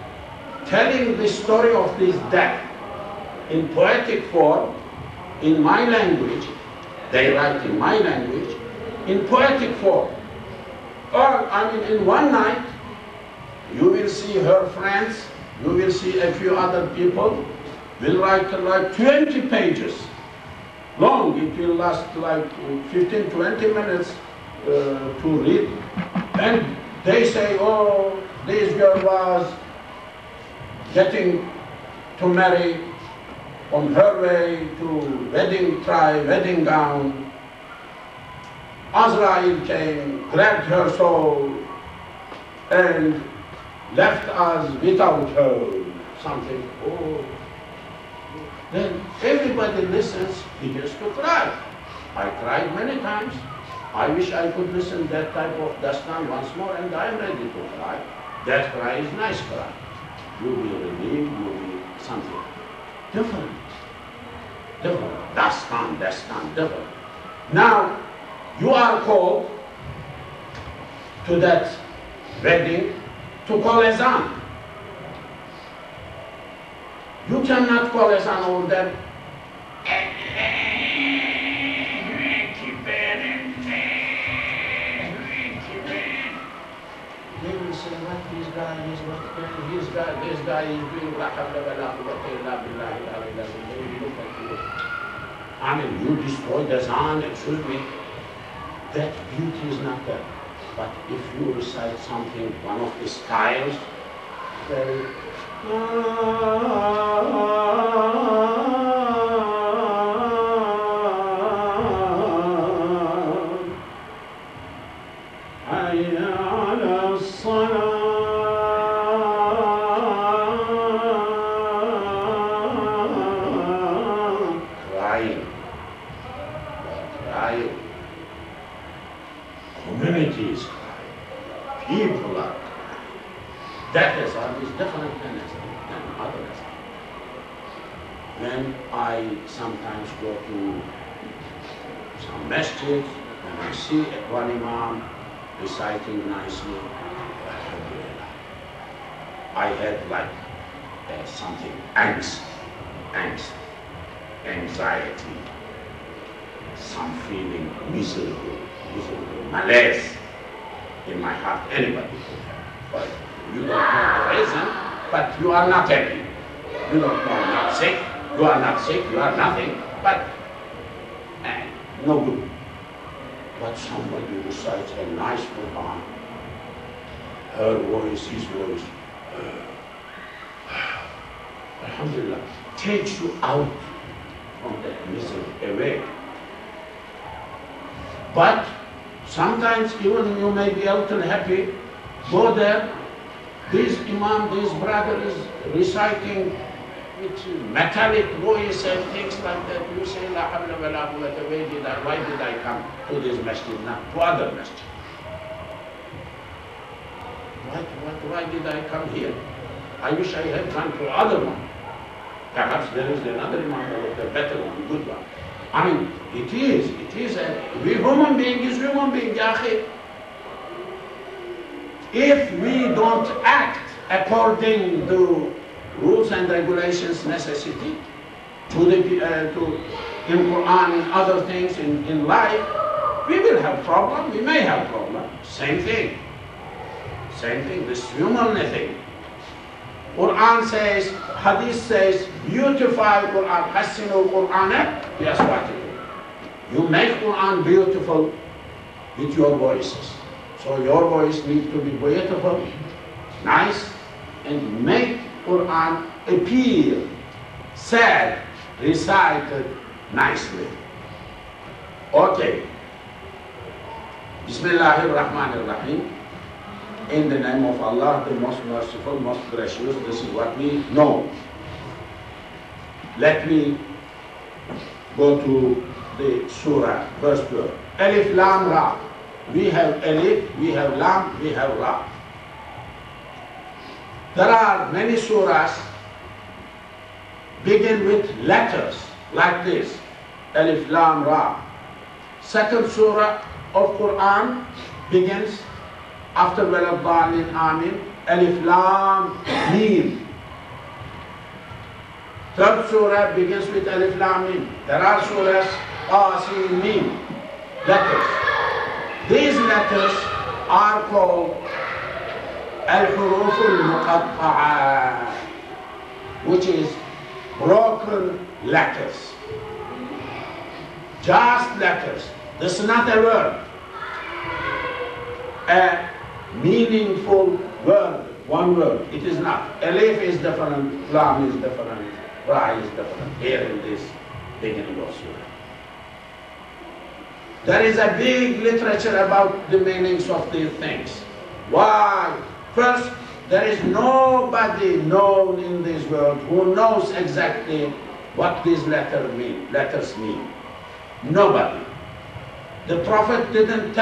telling the story of this death in poetic form, in my language. They write in my language, in poetic form. Or, I mean, in one night, you will see her friends, you will see a few other people, will write like 20 pages long. It will last like 15-20 minutes to read. And they say, oh, this girl was getting to marry, on her way to wedding gown. Azrael came, grabbed her soul, and left us without her, something. Oh, then everybody listens, begins to cry. I cried many times. I wish I could listen that type of dastan once more, and I am ready to cry. That cry is nice cry. You will be relieved, you will be something different. Different. Dastan, different. Now, you are called to that wedding to call azan. You cannot call azan over them. They will say, what this guy is doing. I mean, you destroy the azan, excuse me. That beauty is not there. But if you recite something, one of the styles, then crying. Community is crying. People are crying. That azan is different than other azan. When I sometimes go to some masjid and I see one imam reciting nicely, I had like something anxiety, some feeling miserable, malaise in my heart. Anybody could have. But you don't know the reason, but you are not happy. You don't know, you are not sick, you are nothing, but no good. But somebody recites a nice Quran. Her voice, his voice, alhamdulillah, takes you out from that misery, away. But sometimes even you may be out and happy, go there, this imam, this brother is reciting with metallic voice and things like that. You say, La hawla wa la quwwata, why did I come to this masjid, not to other masjid? Why did I come here? I wish I had come to other one. Perhaps there is another imam, the better one, good one. I mean, it is, we human being is human being, Yahi. If we don't act according to rules and regulations necessity to the in Quran and other things in life, we will have problem, we may have problem. Same thing, this human thing. Quran says, Hadith says, beautify Quran, Hassinu Quran, yes, what you make Quran beautiful with your voices. So your voice needs to be beautiful, nice, and make Quran appear, said, recited nicely. Okay. Bismillahirrahmanirrahim. In the name of Allah, the most merciful, most gracious, this is what we know. Let me go to the surah, verse 12. Alif, Lam, Ra. We have Alif, we have Lam, we have Ra. There are many surahs begin with letters like this. Alif, Lam, Ra. Second surah of Quran begins after Waladhalin Amin, Alif, Lam, Mim. Third surah begins with Alif, Lam, Mim. There are surahs, Qasim, Mim, letters. These letters are called Al-Huruf Al-Muqatta'a, which is broken letters. Just letters. This is not a word. A meaningful word, one word. It is not. Alif is different, Lam is different, Ra is different. Here in this beginning of surah. There is a big literature about the meanings of these things. Why? First, there is nobody known in this world who knows exactly What these letters mean? Nobody. The Prophet did not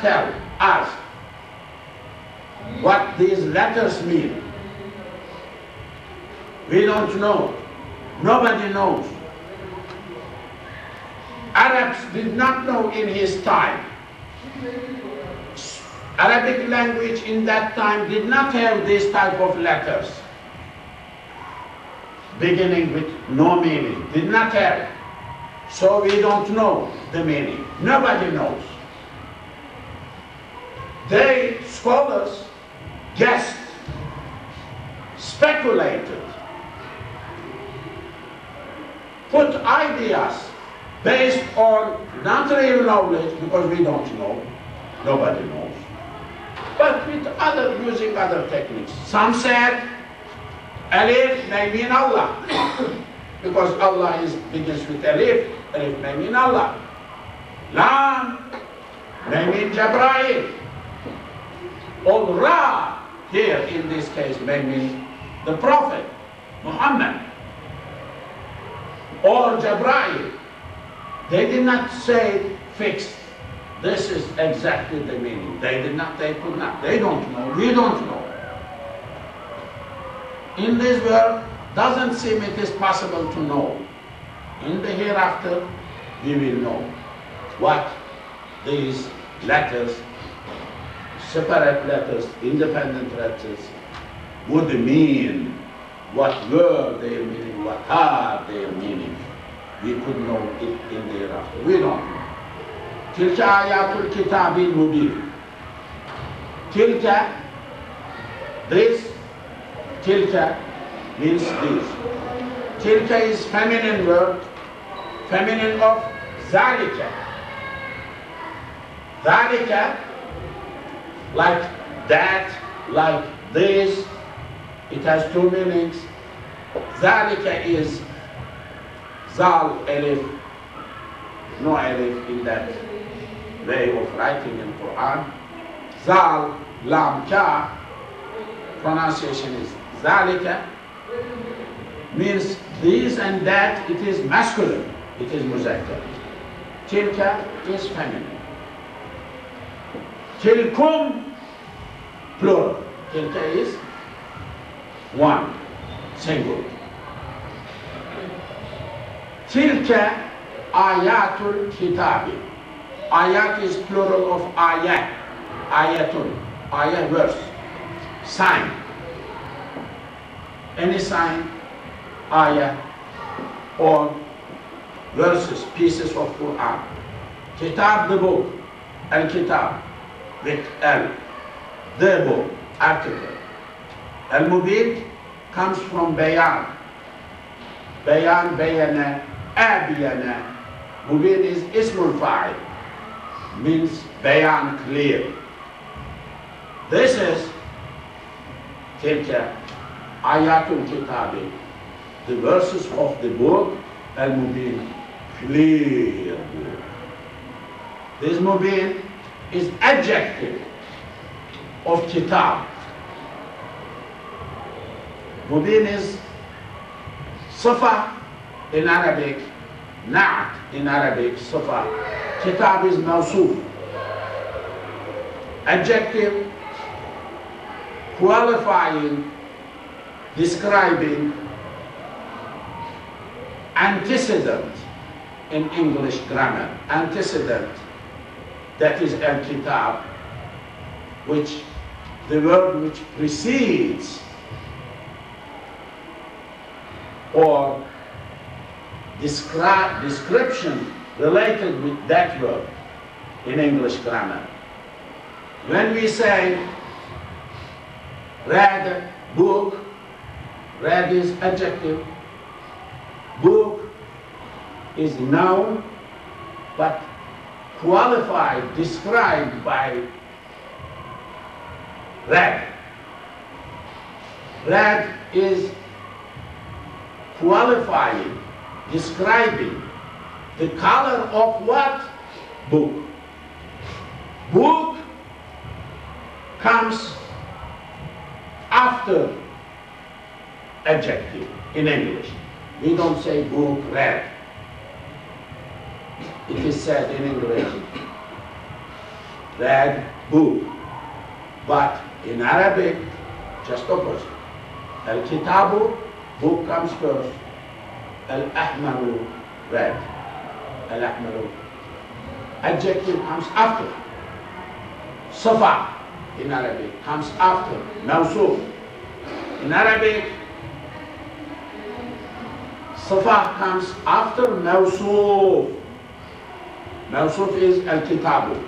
tell us what these letters mean. We don't know. Nobody knows. Arabs did not know in his time. Arabic language in that time did not have this type of letters, beginning with no meaning. Did not have. So we don't know the meaning. Nobody knows. They, scholars, guessed, speculated, put ideas based on not real knowledge, because we don't know, nobody knows, but with using other techniques. Some said, Alif may mean Allah, because Allah begins with Alif. Alif may mean Allah. Lam may mean Jabra'il. Or Ra, here in this case, may mean the Prophet, Muhammad, or Jabra'il. They did not say fixed. This is exactly the meaning. They could not. They don't know. We don't know. In this world, doesn't seem it is possible to know. In the hereafter, we will know what these letters, separate letters, independent letters, would mean. What were their meaning? What are their meaning? We could know it in the hereafter. We don't know. تلك آيات الكتاب المبين. تلك, this, tilka means this. Tilka is feminine word, feminine of zalika. Zalika, like that, like this, it has two meanings. Zalika is zal alif, no alif in that way of writing in Quran. Zal lam ka, pronunciation is zalika, means this and that. It is masculine, it is muzakkar. Tilka is feminine. Tilkum, plural. Tilka is one, single. Tilka ayatul kitabi. Ayat is plural of ayat. Ayatul, ayat verse, sign. Any sign, ayat, or verses, pieces of Quran. Kitab, the book, al-kitab, with al, the book, article. Al-Mubin comes from bayan. Bayan, bayana, abiyana. Mubin is ismul fa'il, means bayan, clear. This is tilka ayatul kitabi, the verses of the book, al-Mubin, clear book. This Mubin is adjective of kitab. Mubin is Safa in Arabic, Na'at in Arabic, Safa. Kitab is Mawsuf, adjective, qualifying, describing, antecedent in English grammar. Antecedent, that is al-kitab, which the word which precedes or description related with that word in English grammar. When we say read book, read is adjective, book is noun, but qualified, described by read. Read is qualifying, describing the color of what? Book. Book comes after adjective. in English. We don't say book read. It is said in English, read book. But in Arabic, just opposite. Al-Kitabu, book comes first. Al-Ahmaru, read. Al-Ahmaru. Adjective comes after. Safa, in Arabic, comes after. Mawsuf. In Arabic, Safa comes after Mawsuf. Mawsuf is Al-Kitabu,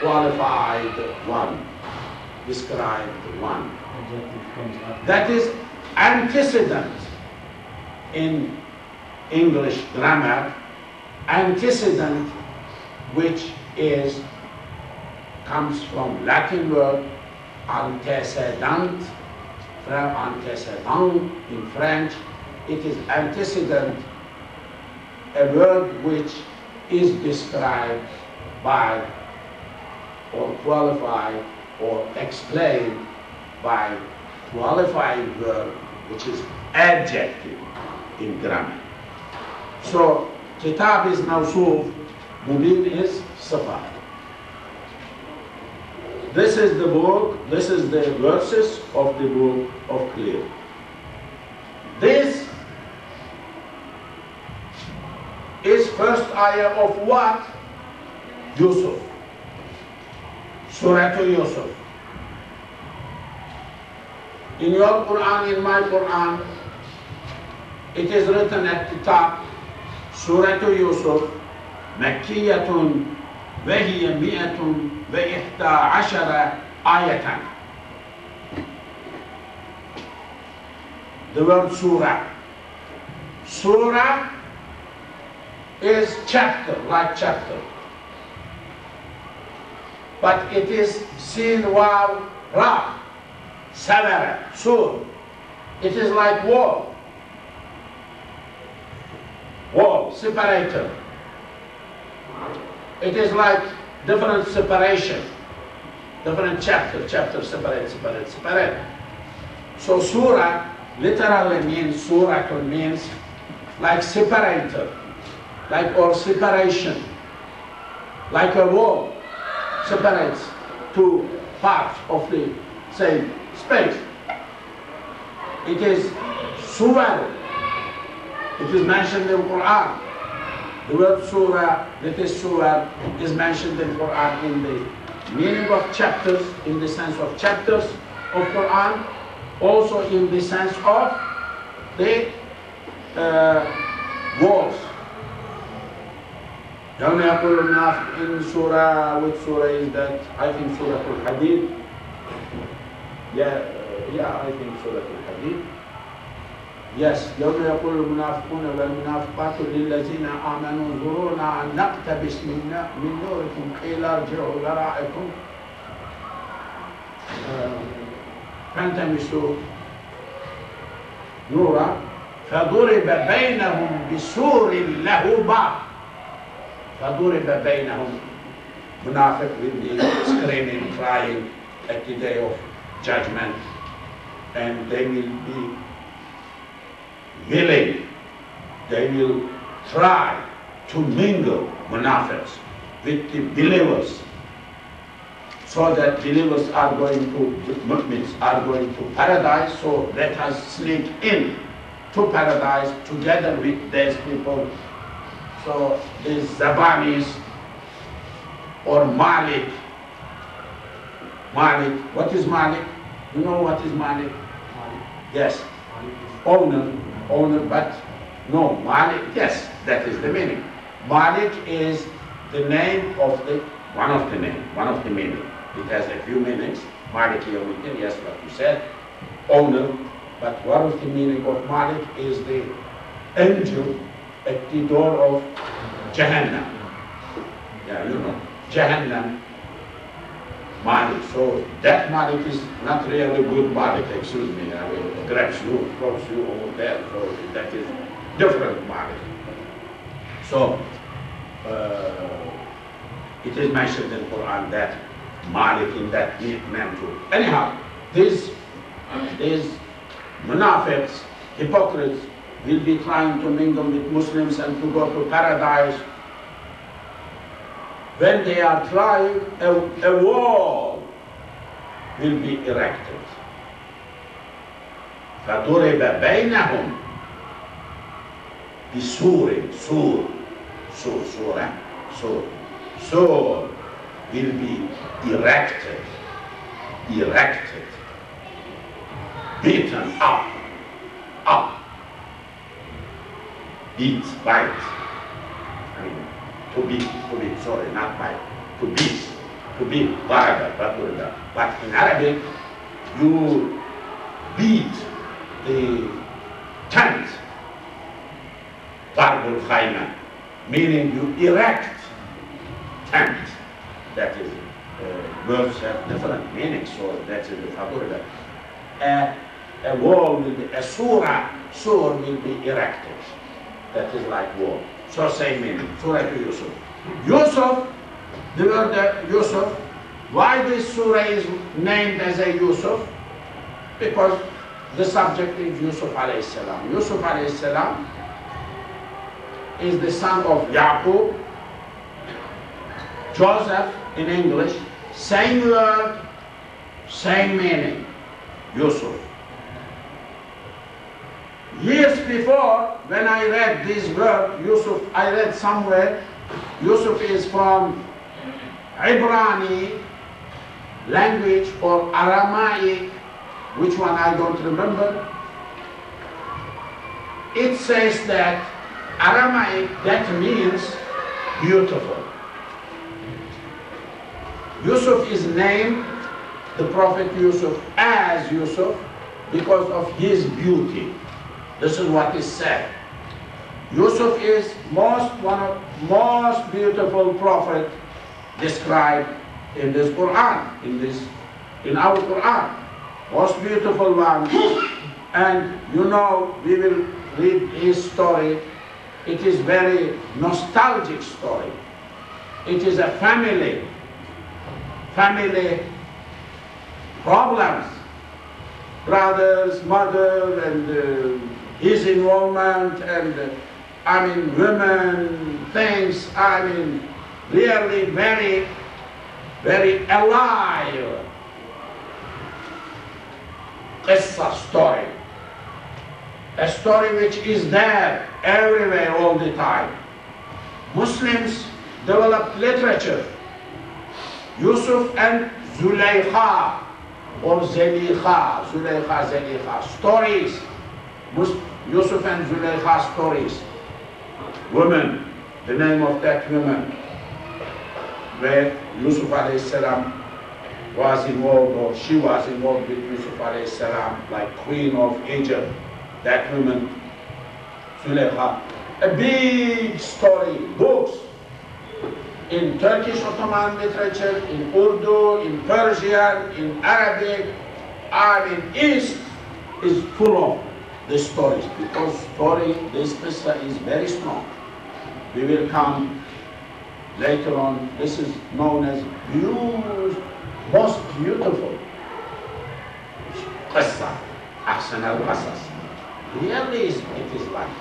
qualified one, described one. That is antecedent in English grammar, antecedent which is comes from Latin word antecedent, from antecedent in French. It is antecedent, a word which is described by or qualified or explained by qualifying verb, which is adjective in grammar. So, kitab is mawsuf, mubin is safa. This is the book, this is the verses of the book of Clear. This is first ayah of what? Yusuf. Surah to Yusuf. In your Quran, in my Quran, it is written at the top, Surah to Yusuf, Makkiyatun, Wahiya Miyatun, Wa Ihta Ashara Ayatan. The word Surah. Surah is chapter, like chapter. But it is sin, waw, ra, sabara, sur. It is like wall. Wall, separator. It is like different separation. Different chapter, chapter, separate, separate, separate. So surah literally means, surah means like separator, like or separation, like a wall. Separates two parts of the same space. It is surah. It is mentioned in Quran. The word surah, that is surah, is mentioned in Quran in the meaning of chapters, in the sense of chapters of Quran, also in the sense of the walls. Down in surah, which surah is that? I think Surah Al-Hadid. Yeah, I think Surah Al-Hadid. Yes, يوم يقول المنافقون والمنافقات للذين آمنوا انظرونا نقتبس من نوركم قيل ارجعوا لرائكم فالتمسوا نورا فضرب بينهم بسور له باب. فَضُرِبَ بَيْنَهُمْ. Munafiq will be screaming, crying at the day of judgment, and they will be willing, they will try to mingle, munafiqs, with the believers, so that believers are going to, mu'mins are going to paradise, so let us sneak in to paradise together with these people. So these Zabanis or Malik. Malik, what is Malik? You know what is Malik? Malik. Yes. Malik. Owner, but no, Malik, yes, that is the meaning. Malik is the name of the, one of the meaning. It has a few meanings. Malik, yes, what you said, owner, but one of the meaning of Malik is the angel at the door of Jahannam. Yeah, you know, Jahannam, Malik. So that Malik is not really good Malik, excuse me, I will grab you, cross you over there, so that is different Malik. So, it is mentioned in Quran that Malik in that name too. Anyhow, these munafiqs, hypocrites, will be trying to mingle with Muslims and to go to paradise. When they are tried, a wall will be erected. فَضُرِبَ بَيْنَهُمْ بِسُورٍ سُورٍ سُورٍ سُورٍ سُورٍ سُورٍ will be erected, beaten up, beat, bite, I mean, to beat, sorry, not bite, to beat, but in Arabic, you beat the tent, Darbul Khayma, meaning you erect tent, that is, words have different meanings, so that is the Fadurida. A wall will be, a surah will be erected. That is like wall. So same meaning, surah to Yusuf. Yusuf, the word Yusuf, why this surah is named as a Yusuf? Because the subject is Yusuf alayhi salam. Yusuf alayhi salam is the son of Yaqub, Joseph in English, same word, same meaning, Yusuf. Years before, when I read this word, Yusuf, I read somewhere, Yusuf is from Ibrani language or Aramaic, which one I don't remember. It says that Aramaic, that means beautiful. Yusuf is named, the Prophet Yusuf, as Yusuf because of his beauty. This is what is said. Yusuf is one of the most beautiful prophet described in this Quran, in our Quran. Most beautiful one. And you know, we will read his story. It is very nostalgic story. It is a family problems, brothers, mother, and his involvement, and I mean women, things, I mean really very, very alive qissa story. A story which is there everywhere all the time. Muslims developed literature. Yusuf and Zulaykha or Zelikha, stories. Yusuf and Zulaykha stories. Women, the name of that woman, where Yusuf alayhi salam was involved, or she was involved with Yusuf alayhi salam, like Queen of Egypt, that woman, Zulaykha. A big story, books. In Turkish Ottoman literature, in Urdu, in Persian, in Arabic, and in East is full of the stories, because this qissa is very strong. We will come later on. This is known as most beautiful qissa, ahsan al-qasas. Really, it is like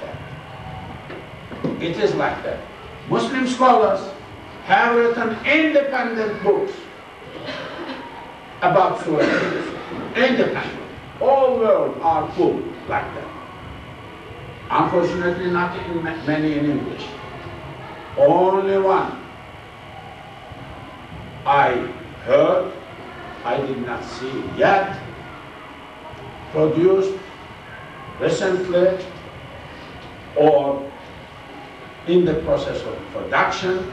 that. It is like that. Muslim scholars have written independent books about Surah Yusuf. Independent. All world are full like that. Unfortunately, not many in English. Only one I heard, I did not see yet, produced recently or in the process of production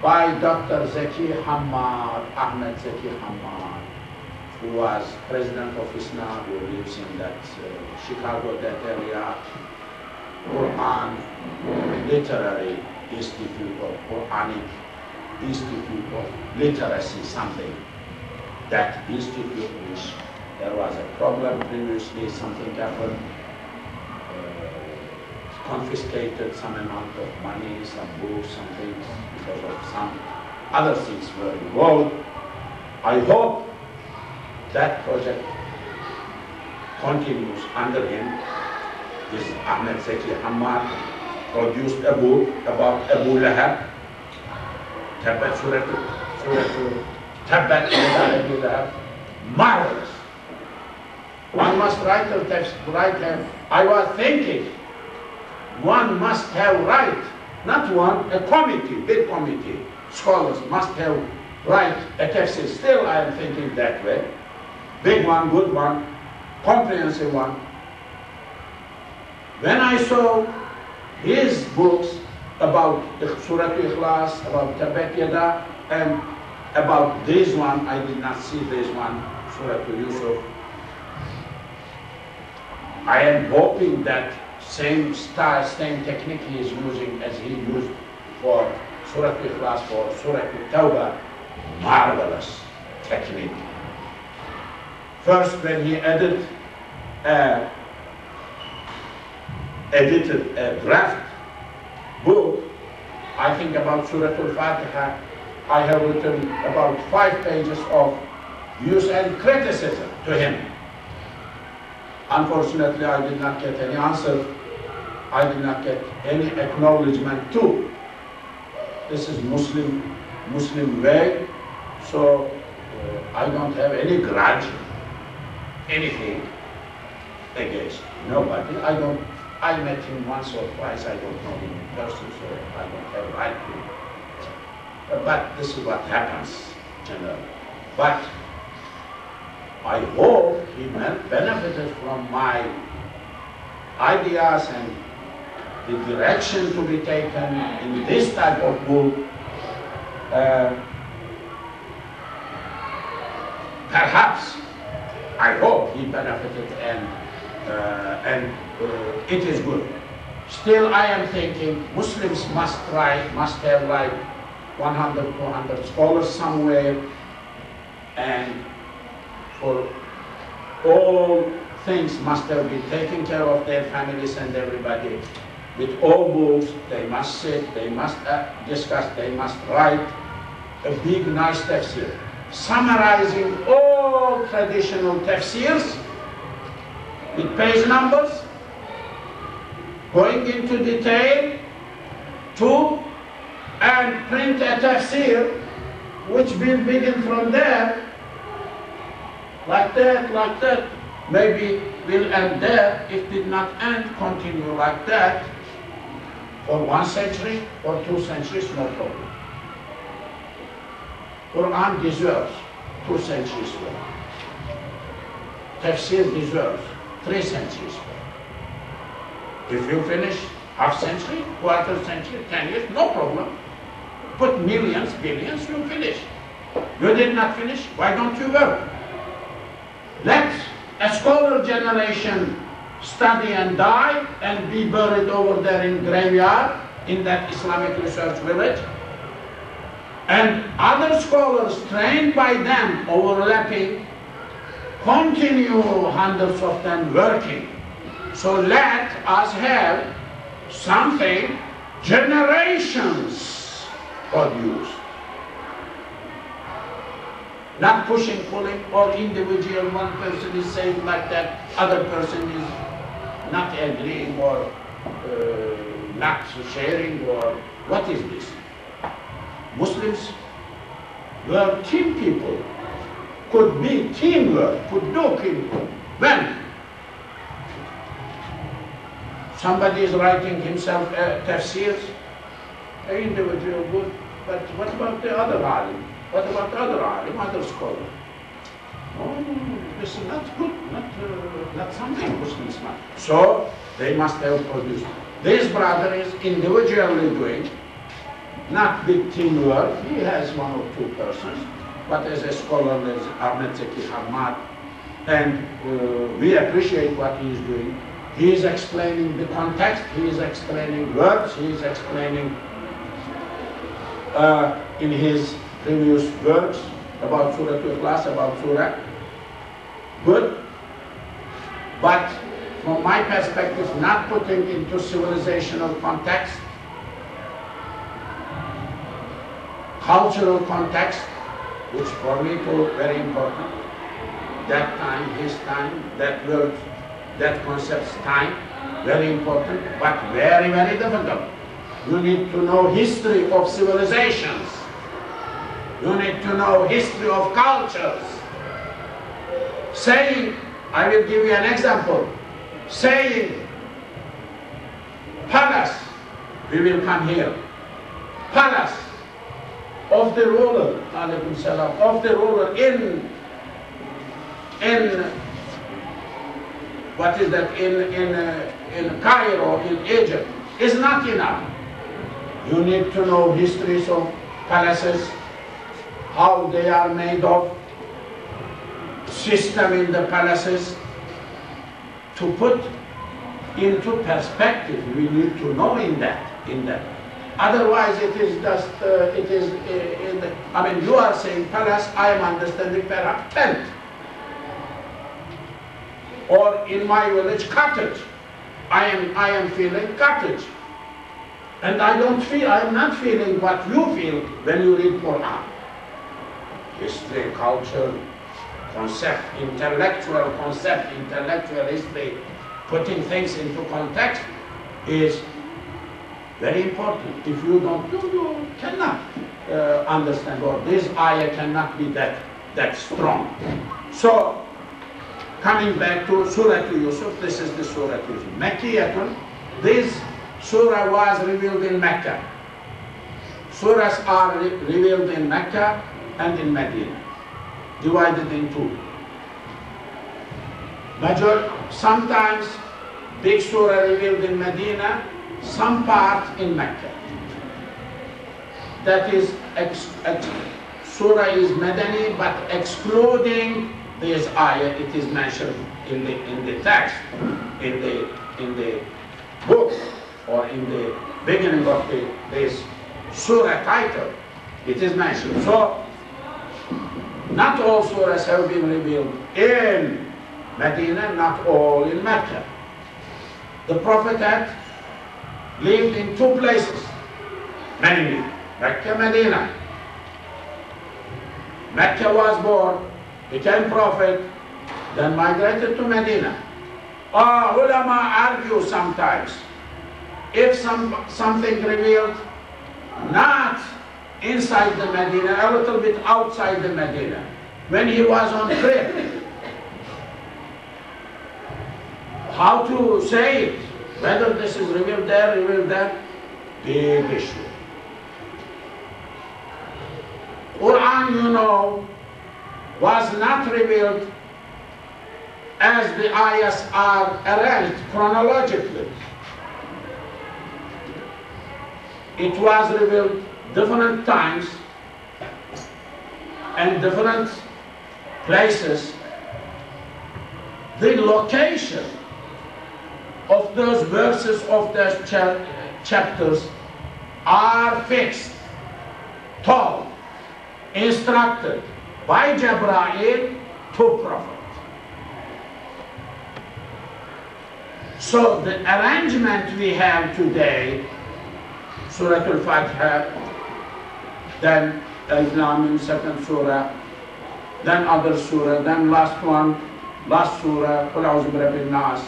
by Dr. Ahmed Zaki Hammad, who was president of ISNA, who lives in that Chicago, that area, Quran Literary Institute or Quranic Institute of Literacy, something. That institute, which there was a problem previously, something happened, confiscated some amount of money, some books, some things, because of some other things were involved. I hope that project continues under him is Ahmed Zaki Hamad produced a book about Abu Lahab. Marvelous. One must write a text, I was thinking, one must have right, not one, a committee, big committee, scholars must have right a text. Still I am thinking that way. Big one, good one, comprehensive one. When I saw his books about Surah Ikhlas, about Tabbat Yada, and about this one, I did not see this one, Surah Yusuf. I am hoping that same style, same technique he is using as he used for Surah Ikhlas, for Surah Tawbah, marvelous technique. First, when he edited a draft book, I think about Surah Al-Fatiha, I have written about 5 pages of use and criticism to him. Unfortunately, I did not get any answer. I did not get any acknowledgement too. This is Muslim way, so I don't have any grudge, anything against nobody. I met him once or twice, I don't know him in person, so I don't have a right to him. But this is what happens, But I hope he benefited from my ideas and the direction to be taken in this type of book. Perhaps, I hope he benefited and it is good. Still, I am thinking Muslims must have like 100, 200 scholars somewhere, and for all things must have been taken care of their families and everybody. With all books, they must sit, they must discuss, they must write a big, nice tafsir, summarizing all traditional tafsirs with page numbers, going into detail and print a tafsir which will begin from there, like that, maybe will end there, if did not end, continue like that for 1 century or 2 centuries, no problem. Quran deserves 2 centuries more. Tafsir deserves 3 centuries more. If you finish 1/2 century, 1/4 century, 10 years, no problem. Put millions, billions, you finish. You did not finish, why don't you work? Let a scholar generation study and die and be buried over there in graveyard in that Islamic research village. And other scholars trained by them, overlapping, continue hundreds of them working. So let us have something generations produce. Not pushing, pulling, or individual, one person is saying like that, other person is not agreeing or not sharing, or what is this? Muslims were team people, could be teamwork, could do teamwork. When somebody is writing himself tafsirs, an individual good, but what about the other alim? What about other alim, other scholar? Oh, this is not good, not something Muslims must. So they must have produced. This brother is individually doing, not big teamwork. He has 1 or 2 persons, but as a scholar, there's Ahmed Zaki Hamad, and we appreciate what he is doing. He is explaining the context, he is explaining words, he is explaining in his previous works about Surah Ikhlas, about Surah. Good. But from my perspective, not putting into civilizational context, cultural context, which for me was very important. That time, his time, that world, that concept's time. Very important, but very, very difficult. You need to know history of civilizations. You need to know history of cultures. Saying, I will give you an example. Saying, palace, we will come here. Palace of the ruler, alaikum salam, of the ruler in Cairo, in Egypt, is not enough. You need to know histories of palaces, how they are made of, system in the palaces. To put into perspective, we need to know in that. Otherwise, it is just, I mean, you are saying palace, I am understanding perhaps tent. Or in my village, cottage. I am feeling cottage. And I am not feeling what you feel when you read Quran. History, culture, concept, intellectual concept, intellectual history, putting things into context is very important. If you don't, you cannot understand, or this ayah cannot be that strong. So, coming back to Surah to Yusuf, this is the Surah to Yusuf. Makkiyatun, this Surah was revealed in Mecca. Surahs are revealed in Mecca and in Medina, divided in two. Sometimes big Surah revealed in Medina, some part in Mecca. That is, Surah is Madani, but excluding this ayah, it is mentioned in the text, in the book, or in the beginning of this surah title, it is mentioned. So, not all surahs have been revealed in Medina, not all in Mecca. The Prophet had lived in two places, mainly Mecca, Medina. Mecca was born, became prophet, then migrated to Medina. Ulama argue sometimes, if something revealed not inside the Medina, a little bit outside the Medina, when he was on trip, how to say it, whether this is revealed there, big issue. Quran, you know, was not revealed as the ayahs are arranged chronologically. It was revealed different times and different places. The location of those verses of those chapters are fixed, told, instructed by Jibreel to Prophet. So the arrangement we have today, Surah Al-Fatiha, then Al-Lam, second surah, then other surah, then last surah, Qul A'udhu Birabbin Nas,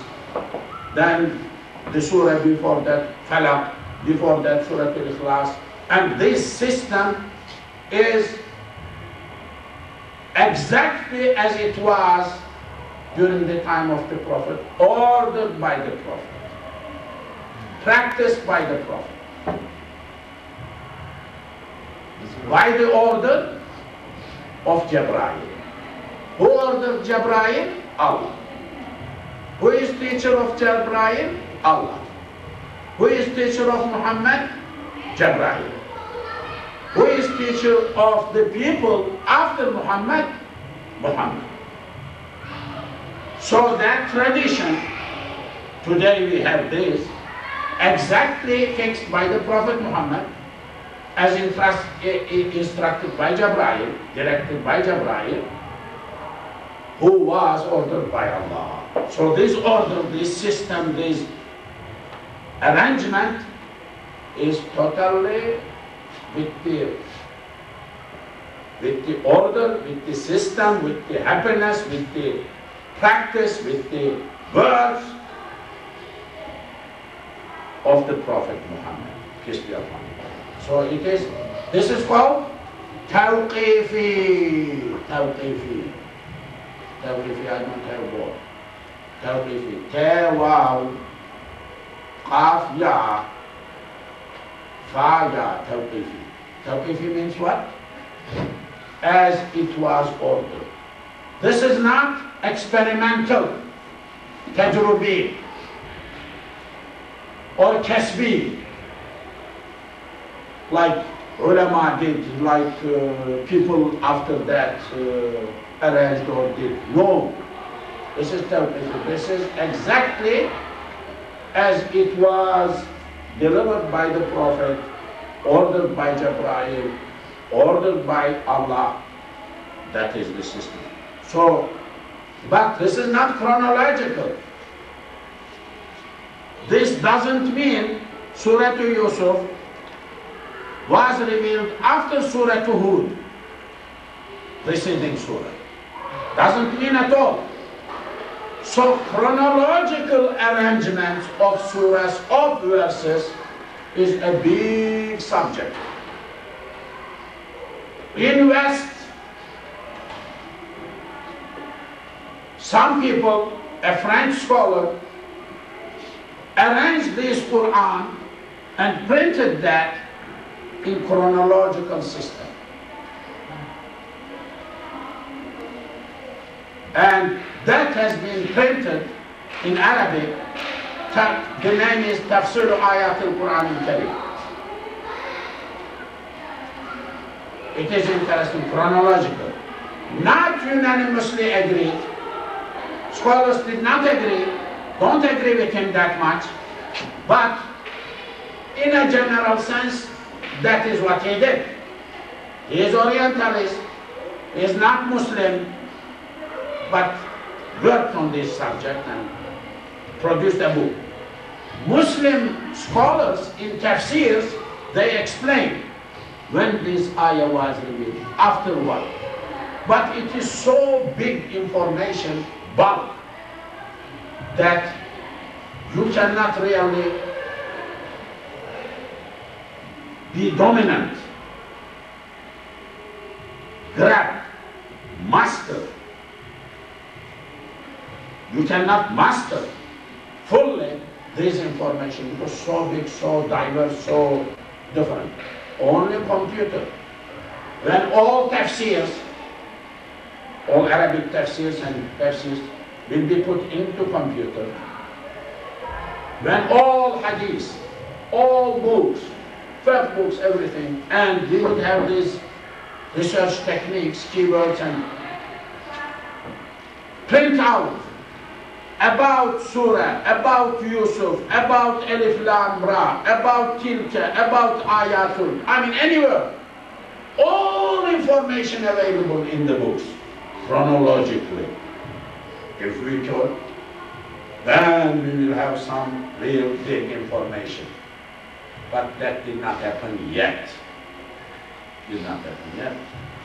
then the surah before that, Falaq, before that, Surah Al-Ikhlas. And this system is exactly as it was during the time of the Prophet, ordered by the Prophet, practiced by the Prophet. By the order of Jibreel. Who ordered Jibreel? Allah. Who is teacher of Jibreel? Allah. Who is teacher of Muhammad? Jibreel. Who is teacher of the people after Muhammad? Muhammad. So that tradition, today we have this, exactly fixed by the Prophet Muhammad, as instructed by Jibreel, directed by Jibreel, who was ordered by Allah. So this order, this system, this arrangement is totally with the order, with the system, with the happiness, with the practice, with the words of the Prophet Muhammad, peace be upon him. So it is, this is called Tawqifi. Tawqifi. Tawqifi, I don't have a word. Tawqifi. Tawaw. Qaf ya. Fa ya. Tawqifi. Tawqifi means what? As it was ordered. This is not experimental. Tajrubi. Or tasbih. Like ulama did, like people after that arranged or did. No. This is Tawqif. This is exactly as it was delivered by the Prophet, ordered by Jibreel, ordered by Allah. That is the system. So, but this is not chronological. This doesn't mean Surah to Yusuf was revealed after Surah to Hud, preceding Surah. Doesn't mean at all. So chronological arrangements of surahs, of verses, is a big subject. In West, some people, a French scholar, arranged this Quran and printed that in chronological system. And that has been printed in Arabic. The name is Tafsir Ayat al-Quran al-Karim. It is interesting, chronological. Not unanimously agreed. Scholars did not agree, don't agree with him that much, but in a general sense, that is what he did. He is Orientalist, he is not Muslim, but worked on this subject and produced a book. Muslim scholars in tafsirs, they explain when this ayah was revealed, after what. But it is so big information bulk that you cannot really be dominant, grab, master. You cannot master fully this information because so big, so diverse, so different. Only computer. When all tafsirs, all Arabic tafsirs and tafsirs will be put into computer. When all hadiths, all books, fact books, everything, and we would have these research techniques, keywords, and print out about Surah, about Yusuf, about Alif Lam Ra, about Tilka, about Ayatul, I mean anywhere. All information available in the books, chronologically. If we could, then we will have some real big information. But that did not happen yet. Did not happen yet.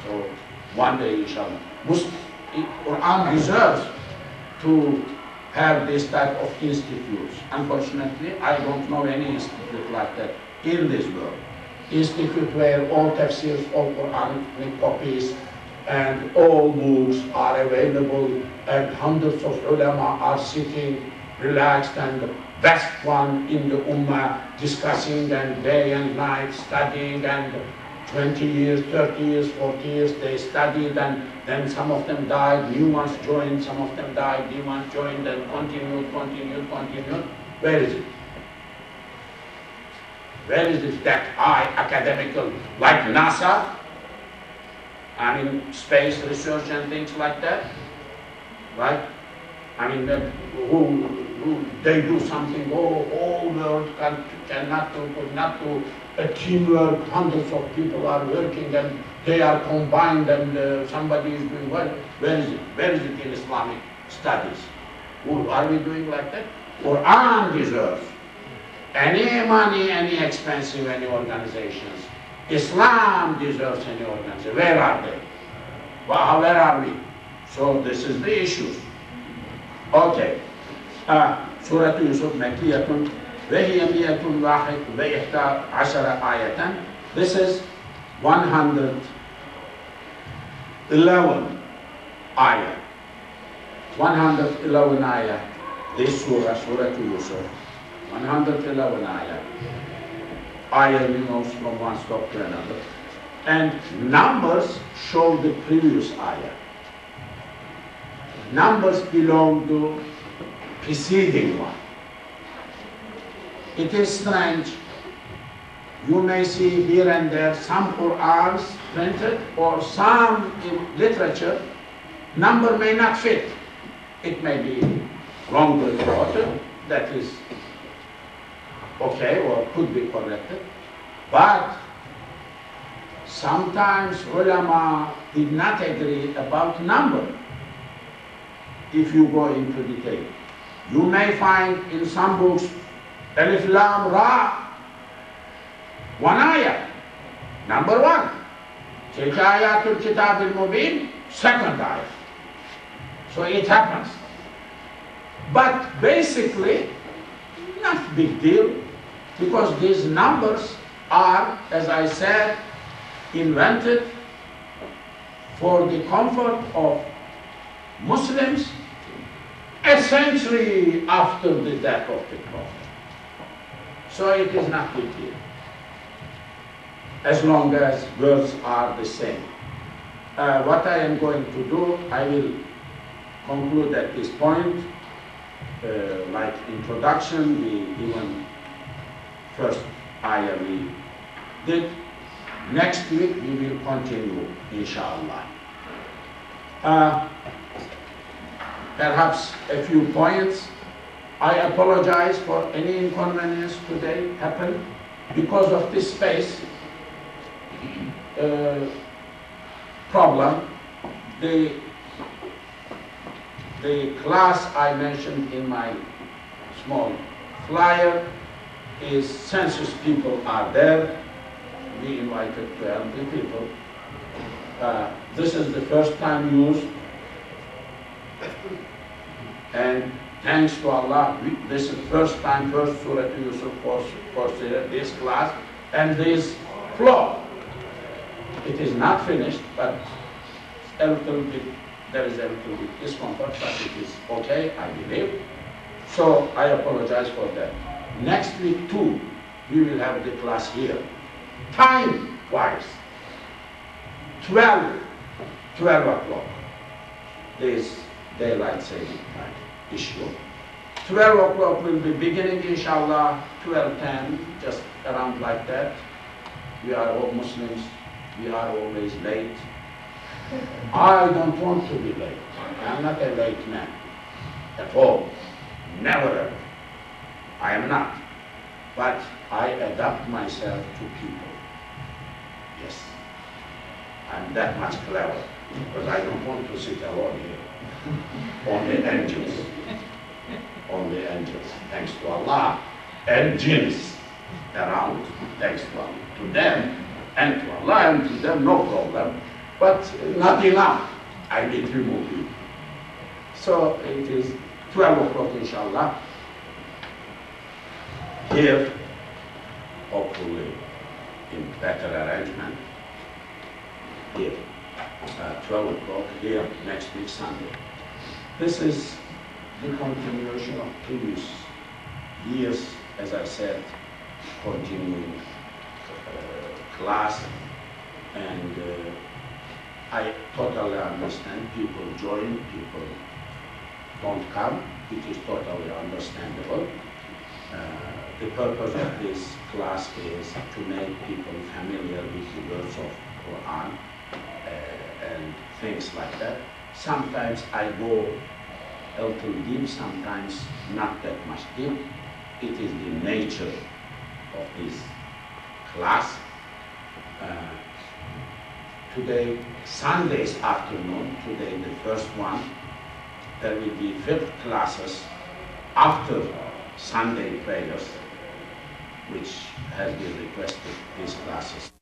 So one day, inshallah, Quran deserves to have this type of institutes. Unfortunately, I don't know any institute like that in this world. Institute where all tafsirs, all Quranic copies, and all books are available, and hundreds of ulama are sitting relaxed, and the best one in the ummah discussing and day and night studying, and 20 years, 30 years, 40 years they studied, and then some of them died, new ones joined, some of them died, new ones joined, and continued. Where is it? Where is it that academical, like NASA, I mean, space research and things like that, right? I mean, that who they do something, oh, all world cannot do, could not do, a teamwork, hundreds of people are working and they are combined and somebody is doing well. Where is it? Where is it in Islamic studies? Are we doing like that? Quran deserves any money, any expensive, any organizations. Islam deserves any organization. Where are they? Where are we? So this is the issue. Okay. Surah Yusuf Makkiyatun وَهِيَ مِيَةٌ وَاحِدٌ وَإِحْتَى عَشَرَ آيَةً. This is 111 ayah. 111 ayah. This surah, Surah to Yusuf. 111 ayah. Ayah moves from one stop to another. And numbers show the previous ayah. Numbers belong to preceding one. It is strange. You may see here and there some Qur'ans printed or some in literature. Number may not fit. It may be wrongly quoted. That is okay or could be corrected. But sometimes ulama did not agree about number. If you go into detail, you may find in some books Alif Lam Ra, one ayah, number one. Tilka ayatul kitab al-mubin, second ayah. So it happens. But basically, not big deal, because these numbers are, as I said, invented for the comfort of Muslims a century after the death of the Prophet. So it is not big deal, as long as words are the same. What I am going to do, I will conclude at this point, like introduction, the even first ayah we did. Next week we will continue, inshallah. Perhaps a few points. I apologize for any inconvenience today happened because of this space problem. The class I mentioned in my small flyer is census people are there. We invited 20 people. This is the first time used. And thanks to Allah, this is the first time, first Surah to Yusuf for this class and this floor. It is not finished, but a little bit, there is a little bit discomfort, but it is okay, I believe. So I apologize for that. Next week too, we will have the class here. Time-wise, 12 o'clock, this daylight saving time issue. 12 o'clock will be beginning, inshallah, 12:10, just around like that. We are all Muslims. We are always late. I don't want to be late. I'm not a late man at all. Never ever. I am not. But I adapt myself to people. Yes. I'm that much clever. Because I don't want to sit alone here. Only angels. Only angels. Thanks to Allah. And jinns around. Thanks to Allah. To them. And to Allah and to them, no problem, but not enough. I need to remove you. So it is 12 o'clock, inshallah. Here, hopefully, in better arrangement. Here, 12 o'clock, here, next week, Sunday. This is the continuation of previous years, as I said, continuing class, and I totally understand people join, people don't come. It is totally understandable. The purpose of this class is to make people familiar with the words of Quran and things like that. Sometimes I go a little deep, sometimes not that much deep. It is the nature of this class. Today, Sunday's afternoon, today the first one, there will be 5 classes after Sunday prayers, which have been requested, these classes.